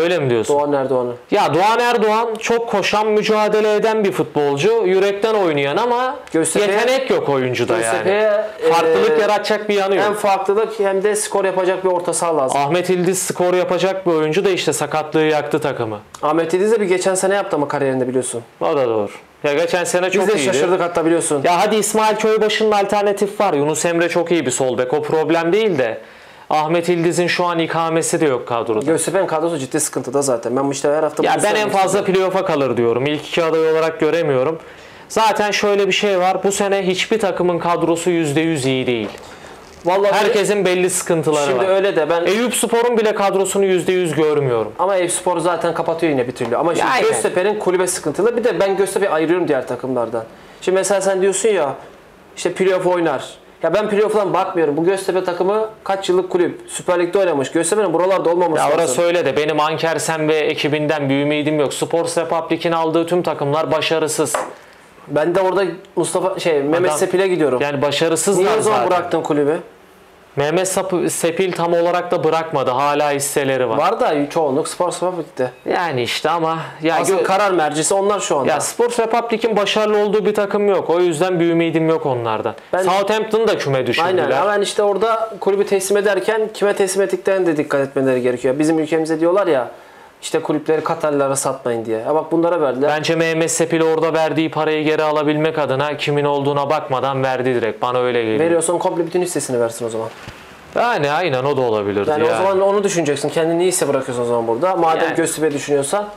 Öyle mi diyorsun? Doğan Erdoğan'ı. Ya Doğan Erdoğan çok koşan, mücadele eden bir futbolcu. Yürekten oynayan ama Göztepe, yetenek yok oyuncuda Göztepe, yani. Farklılık e, yaratacak bir yanı yok. Hem farklılık hem de skor yapacak bir orta saha lazım. Ahmet Yıldız skor yapacak bir oyuncu da işte sakatlığı yaktı takımı. Ahmet Yıldız da bir geçen sene yaptı ama kariyerinde biliyorsun. O da doğru. Ya geçen sene çok iyiydi. Biz de şaşırdık hatta biliyorsun. Ya hadi İsmail Köybaşı'nın alternatif var. Yunus Emre çok iyi bir sol bek. O problem değil de. Ahmet İldiz'in şu an ikamesi de yok kadroda. Göztepe'nin kadrosu ciddi sıkıntıda zaten. Ben işte her hafta ya ben en fazla playoff'a kalır diyorum. İlk iki aday olarak göremiyorum. Zaten şöyle bir şey var. Bu sene hiçbir takımın kadrosu yüzde yüz iyi değil. Vallahi herkesin belli sıkıntıları şimdi var. Şimdi öyle de ben Eyüp Spor'un bile kadrosunu yüzde yüz görmüyorum. Ama Eyüp Spor zaten kapatıyor yine bir türlü. Ama şimdi yani. Göztepe'nin kulübe sıkıntılı. Bir de ben Göztepe'yi ayırıyorum diğer takımlardan. Şimdi mesela sen diyorsun ya işte playoff oynar. Ya ben playoff'tan bakmıyorum. Bu Göztepe takımı kaç yıllık kulüp? Süper Lig'de oynamış. Göztepe'nin buralarda olmaması lazım. Ya orası öyle de benim Ankersen ve ekibinden bir ümidim yok. Sports Republic'in aldığı tüm takımlar başarısız. Ben de orada Mustafa şey Adam, Mehmet Sepil'e gidiyorum. Yani başarısızlar zaten. Niye o zaman bıraktın kulübü? Mehmet Sepil tam olarak da bırakmadı. Hala hisseleri var. Var da çoğunluk Sports Republic'te. Yani işte ama. Ya asıl karar mercisi onlar şu anda. Ya Sports Republic'in başarılı olduğu bir takım yok. O yüzden bir ümidim yok onlardan. Ben, Southampton da küme düşürdüler. Aynen ya ben işte orada kulübü teslim ederken kime teslim ettiklerine de dikkat etmeleri gerekiyor. Bizim ülkemize diyorlar ya işte kulüpleri Katarlılara satmayın diye. Ya bak bunlara verdiler. Bence Mehmet Sepil orada verdiği parayı geri alabilmek adına kimin olduğuna bakmadan verdi direkt. Bana öyle geliyor. Veriyorsan komple bütün hissesini versin o zaman. Yani aynen o da olabilirdi. Yani, yani o zaman onu düşüneceksin. Kendini iyi hisse bırakıyorsun o zaman burada. Madem yani. Göztepe düşünüyorsan.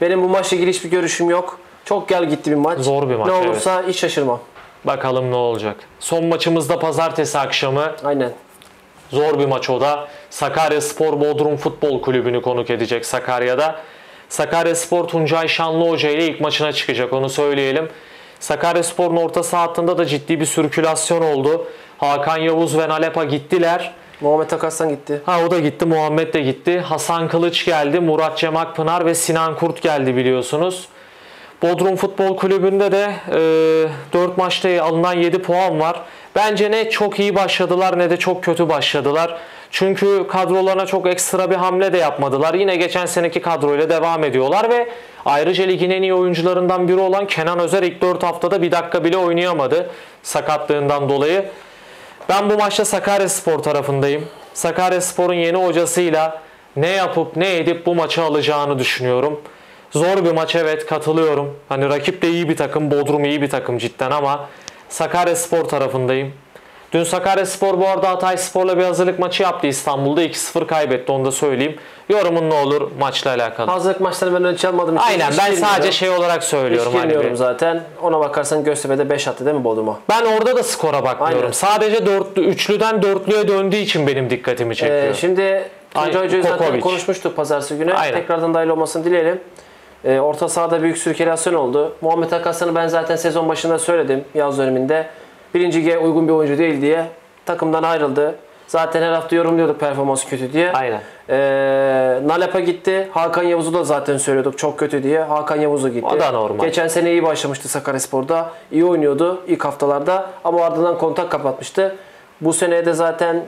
Benim bu maçla ilgili hiçbir görüşüm yok. Çok gel gitti bir maç. Zor bir maç. Ne olursa evet. Hiç şaşırmam. Bakalım ne olacak. Son maçımızda pazartesi akşamı. Aynen. Zor bir maç o da. Sakaryaspor Bodrum Futbol Kulübü'nü konuk edecek Sakarya'da. Sakaryaspor Tuncay Şanlıhoca ile ilk maçına çıkacak, onu söyleyelim. Sakaryaspor'un orta saha hattında da ciddi bir sirkülasyon oldu. Hakan Yavuz ve Nalepa gittiler. Muhammed Akaslan gitti. Ha o da gitti, Muhammed de gitti. Hasan Kılıç geldi, Murat Cem Akpınar ve Sinan Kurt geldi biliyorsunuz. Bodrum Futbol Kulübü'nde de e, dört maçta alınan yedi puan var. Bence ne çok iyi başladılar ne de çok kötü başladılar. Çünkü kadrolarına çok ekstra bir hamle de yapmadılar. Yine geçen seneki kadroyla devam ediyorlar ve ayrıca ligin en iyi oyuncularından biri olan Kenan Özer ilk dört haftada bir dakika bile oynayamadı sakatlığından dolayı. Ben bu maçta Sakaryaspor tarafındayım. Sakaryaspor'un yeni hocasıyla ne yapıp ne edip bu maçı alacağını düşünüyorum. Zor bir maç evet, katılıyorum. Hani rakip de iyi bir takım, Bodrum iyi bir takım cidden ama Sakaryaspor tarafındayım. Dün Sakaryaspor bu arada Hatayspor'la bir hazırlık maçı yaptı İstanbul'da. iki sıfır kaybetti, onu da söyleyeyim. Yorumun ne olur maçla alakalı? Hazırlık maçlarını ben önce çalmadım. Aynen ben sadece şey olarak söylüyorum. Hiç girmiyorum hani zaten. Ona bakarsan Göztepe'de beş attı değil mi Bodrum'a? Ben orada da skora bakmıyorum. Aynen. Sadece üçlüden dörtlüye döndüğü için benim dikkatimi çekiyor. Ee, şimdi Tunca Hoca'yı zaten konuşmuştuk pazartesi günü. Aynen. Tekrardan dahil olmasını dileyelim. Ee, orta sahada büyük sirkülasyon oldu. Muhammed Akaslan'ı ben zaten sezon başında söyledim yaz döneminde. birinci G uygun bir oyuncu değil diye takımdan ayrıldı. Zaten her hafta yorumluyorduk performansı kötü diye. Aynen. Ee, Nalep'e gitti. Hakan Yavuz'u da zaten söylüyorduk çok kötü diye. Hakan Yavuz'u gitti. O da normal. Geçen sene iyi başlamıştı Sakaryaspor'da. İyi oynuyordu ilk haftalarda ama ardından kontak kapatmıştı. Bu sene de zaten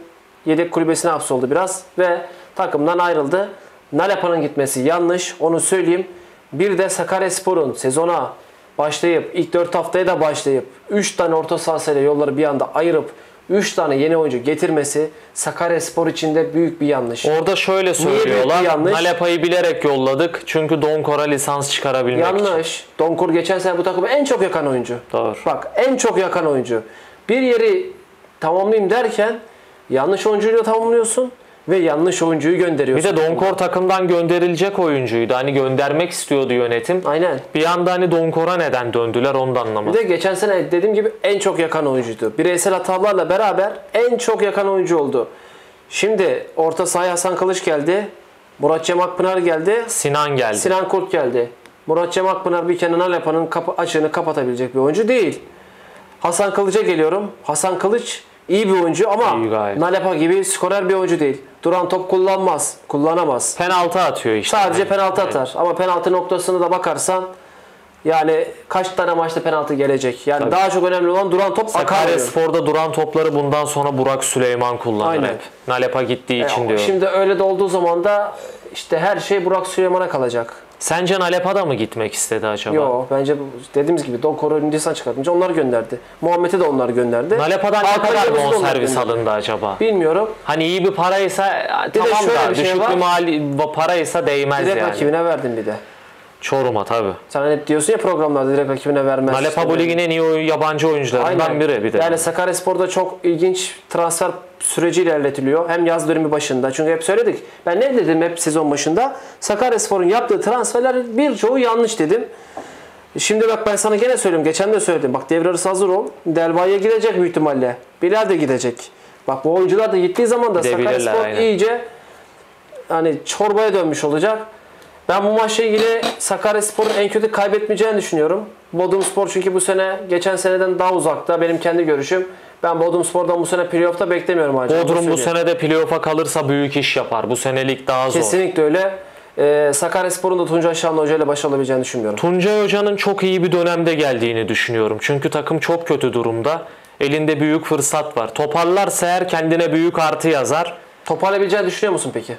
yedek kulübesine hapsoldu biraz ve takımdan ayrıldı. Nalepa'nın gitmesi yanlış, onu söyleyeyim. Bir de Sakaryaspor'un sezona başlayıp ilk dört haftaya da başlayıp üç tane orta sahasıyla yolları bir anda ayırıp üç tane yeni oyuncu getirmesi Sakaryaspor için de büyük bir yanlış. Orada şöyle söylüyorlar. Nalepa'yı bilerek yolladık. Çünkü Donkor'a lisans çıkarabilmek yanlış. için. Yanlış. Donkor geçen sene bu takımı en çok yakan oyuncu. Doğru. Bak en çok yakan oyuncu. Bir yeri tamamlayayım derken yanlış oyuncuyla tamamlıyorsun. Ve yanlış oyuncuyu gönderiyorsun. Bir de Donkor takımdan gönderilecek oyuncuydu. Hani göndermek istiyordu yönetim. Aynen. Bir anda hani Donkor'a neden döndüler onu da anlamadım. Bir de geçen sene dediğim gibi en çok yakan oyuncuydu. Bireysel hatalarla beraber en çok yakan oyuncu oldu. Şimdi orta sahaya Hasan Kılıç geldi. Murat Cem Akpınar geldi. Sinan geldi. Sinan Kurt geldi. Murat Cem Akpınar bir Kenan Alepa'nın açığını kapatabilecek bir oyuncu değil. Hasan Kılıç'a geliyorum. Hasan Kılıç İyi bir oyuncu ama Nalepa gibi skorer bir oyuncu değil. Duran top kullanmaz, kullanamaz. Penaltı atıyor işte. Sadece yani. penaltı evet. atar. Ama penaltı noktasına da bakarsan yani kaç tane maçta penaltı gelecek? Yani Tabii. daha çok önemli olan duran top. Sakaryaspor'da duran topları bundan sonra Burak Süleyman kullanır Aynen. hep. Nalepa gittiği e, için diyor. Şimdi öyle de olduğu zaman da işte her şey Burak Süleyman'a kalacak. Sence Nalepa'da da mı gitmek istedi acaba? Yok, bence dediğimiz gibi Dokoro Hindistan çıkartınca onlar gönderdi. Muhammed'e de onlar gönderdi. Nalepa'dan ne kadar bonservis alındı acaba? Bilmiyorum. Hani iyi bir paraysa bir tamam da düşük şey bir mali paraysa değmez direkt yani. Direkt rakibine verdin bir de. Çorum'a tabii. Sen hep diyorsun ya programlarda direkt rakibine vermez. Nalepa bu ligin en iyi yabancı oyuncularından Aynen. biri bir de. Yani Sakaryaspor'da çok ilginç transfer süreci ilerletiliyor. Hem yaz dönemi başında. Çünkü hep söyledik. Ben ne dedim hep sezon başında? Sakaryaspor'un yaptığı transferler birçoğu yanlış dedim. Şimdi bak ben sana gene söyleyeyim. Geçen de söyledim. Bak devre arası hazır ol. Delva'ya gidecek büyük ihtimalle. Bilal de gidecek. Bak bu oyuncular da gittiği zaman da Sakaryaspor iyice hani çorbaya dönmüş olacak. Ben bu maçla ilgili Sakaryaspor'un en kötü kaybetmeyeceğini düşünüyorum. Bodrumspor çünkü bu sene geçen seneden daha uzakta. Benim kendi görüşüm. Ben Bodrumspor'dan bu sene playoff'ta beklemiyorum acaba. Bodrum bu sene de playoff'a kalırsa büyük iş yapar. Bu senelik daha zor. Kesinlikle öyle. Ee, Sakaryaspor'un da Tuncay Şanlı Hoca ile başarılabileceğini düşünmüyorum. Tuncay Hoca'nın çok iyi bir dönemde geldiğini düşünüyorum. Çünkü takım çok kötü durumda. Elinde büyük fırsat var. Toparlarsa eğer kendine büyük artı yazar. Toparlayabileceğini düşünüyor musun peki?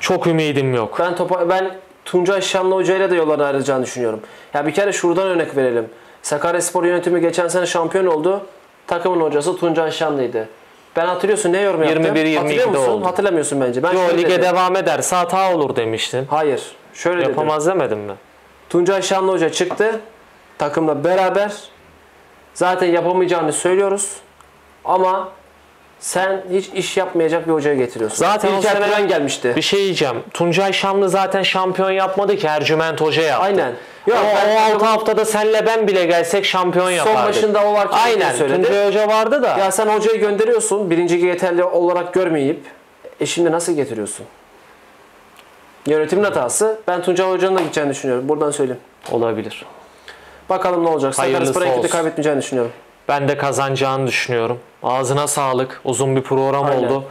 Çok ümidim yok. Ben topa, ben Tuncay Şanlı Hoca ile de yollarını ayrılacağını düşünüyorum. Ya bir kere şuradan örnek verelim. Sakaryaspor yönetimi geçen sene şampiyon oldu. Takımın hocası Tuncay Şanlı'ydı. Ben hatırlıyorsun ne yorum yaptım? yirmi bir yirmi ikide oldu. Hatırlamıyorsun bence. Ben Yo, lige dedim. devam ederse hata olur demiştin. Hayır. Şöyle Yapamaz dedim. demedim mi? Tuncay Şanlı Hoca çıktı. Takımla beraber. Zaten yapamayacağını söylüyoruz. Ama sen hiç iş yapmayacak bir hocaya getiriyorsun. Zaten İlk o sene ben gelmişti. Bir şey diyeceğim. Tuncay Şanlı zaten şampiyon yapmadı ki. Ercüment Hoca yaptı. Aynen. Yok, o altı haftada senle ben bile gelsek şampiyon yapardık. Son başında o varken Aynen. Tuncay Hoca vardı da. Ya sen hocayı gönderiyorsun. Birinci yeterli olarak görmeyip. E şimdi nasıl getiriyorsun? Yönetimin hatası. Ben Tuncay Hoca'nın da gideceğini düşünüyorum. Buradan söyleyeyim. Olabilir. Bakalım ne olacak. Sakaryaspor'un ekibini kaybetmeyeceğini düşünüyorum. Ben de kazanacağını düşünüyorum. Ağzına sağlık. Uzun bir program Aynen. oldu.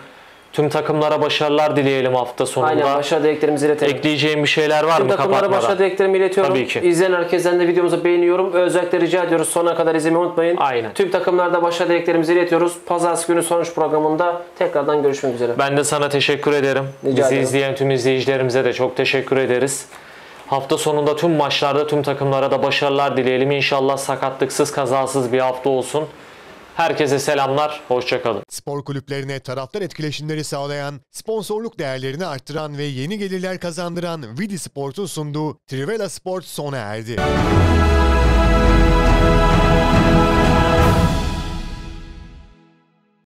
Tüm takımlara başarılar dileyelim hafta sonunda. Aynen. Başarı dileklerimizi iletelim. Ekleyeceğim bir şeyler var Tüm mı kapatmadan? Tüm takımlara başarı dileklerimi iletiyorum. Tabii ki. İzleyen herkesten de videomuzu beğeniyorum. Özellikle rica ediyoruz. Sonuna kadar izlemeyi unutmayın. Aynen. Tüm takımlarda başarı dileklerimizi iletiyoruz. Pazartesi günü sonuç programında tekrardan görüşmek üzere. Ben de sana teşekkür ederim. Rica Bizi ederim. izleyen tüm izleyicilerimize de çok teşekkür ederiz. Hafta sonunda tüm maçlarda tüm takımlara da başarılar dileyelim. İnşallah sakatlıksız, kazasız bir hafta olsun. Herkese selamlar, hoşçakalın. Spor kulüplerine taraftar etkileşimleri sağlayan, sponsorluk değerlerini arttıran ve yeni gelirler kazandıran Vidi Sport'un sunduğu Trivela Spor sona erdi.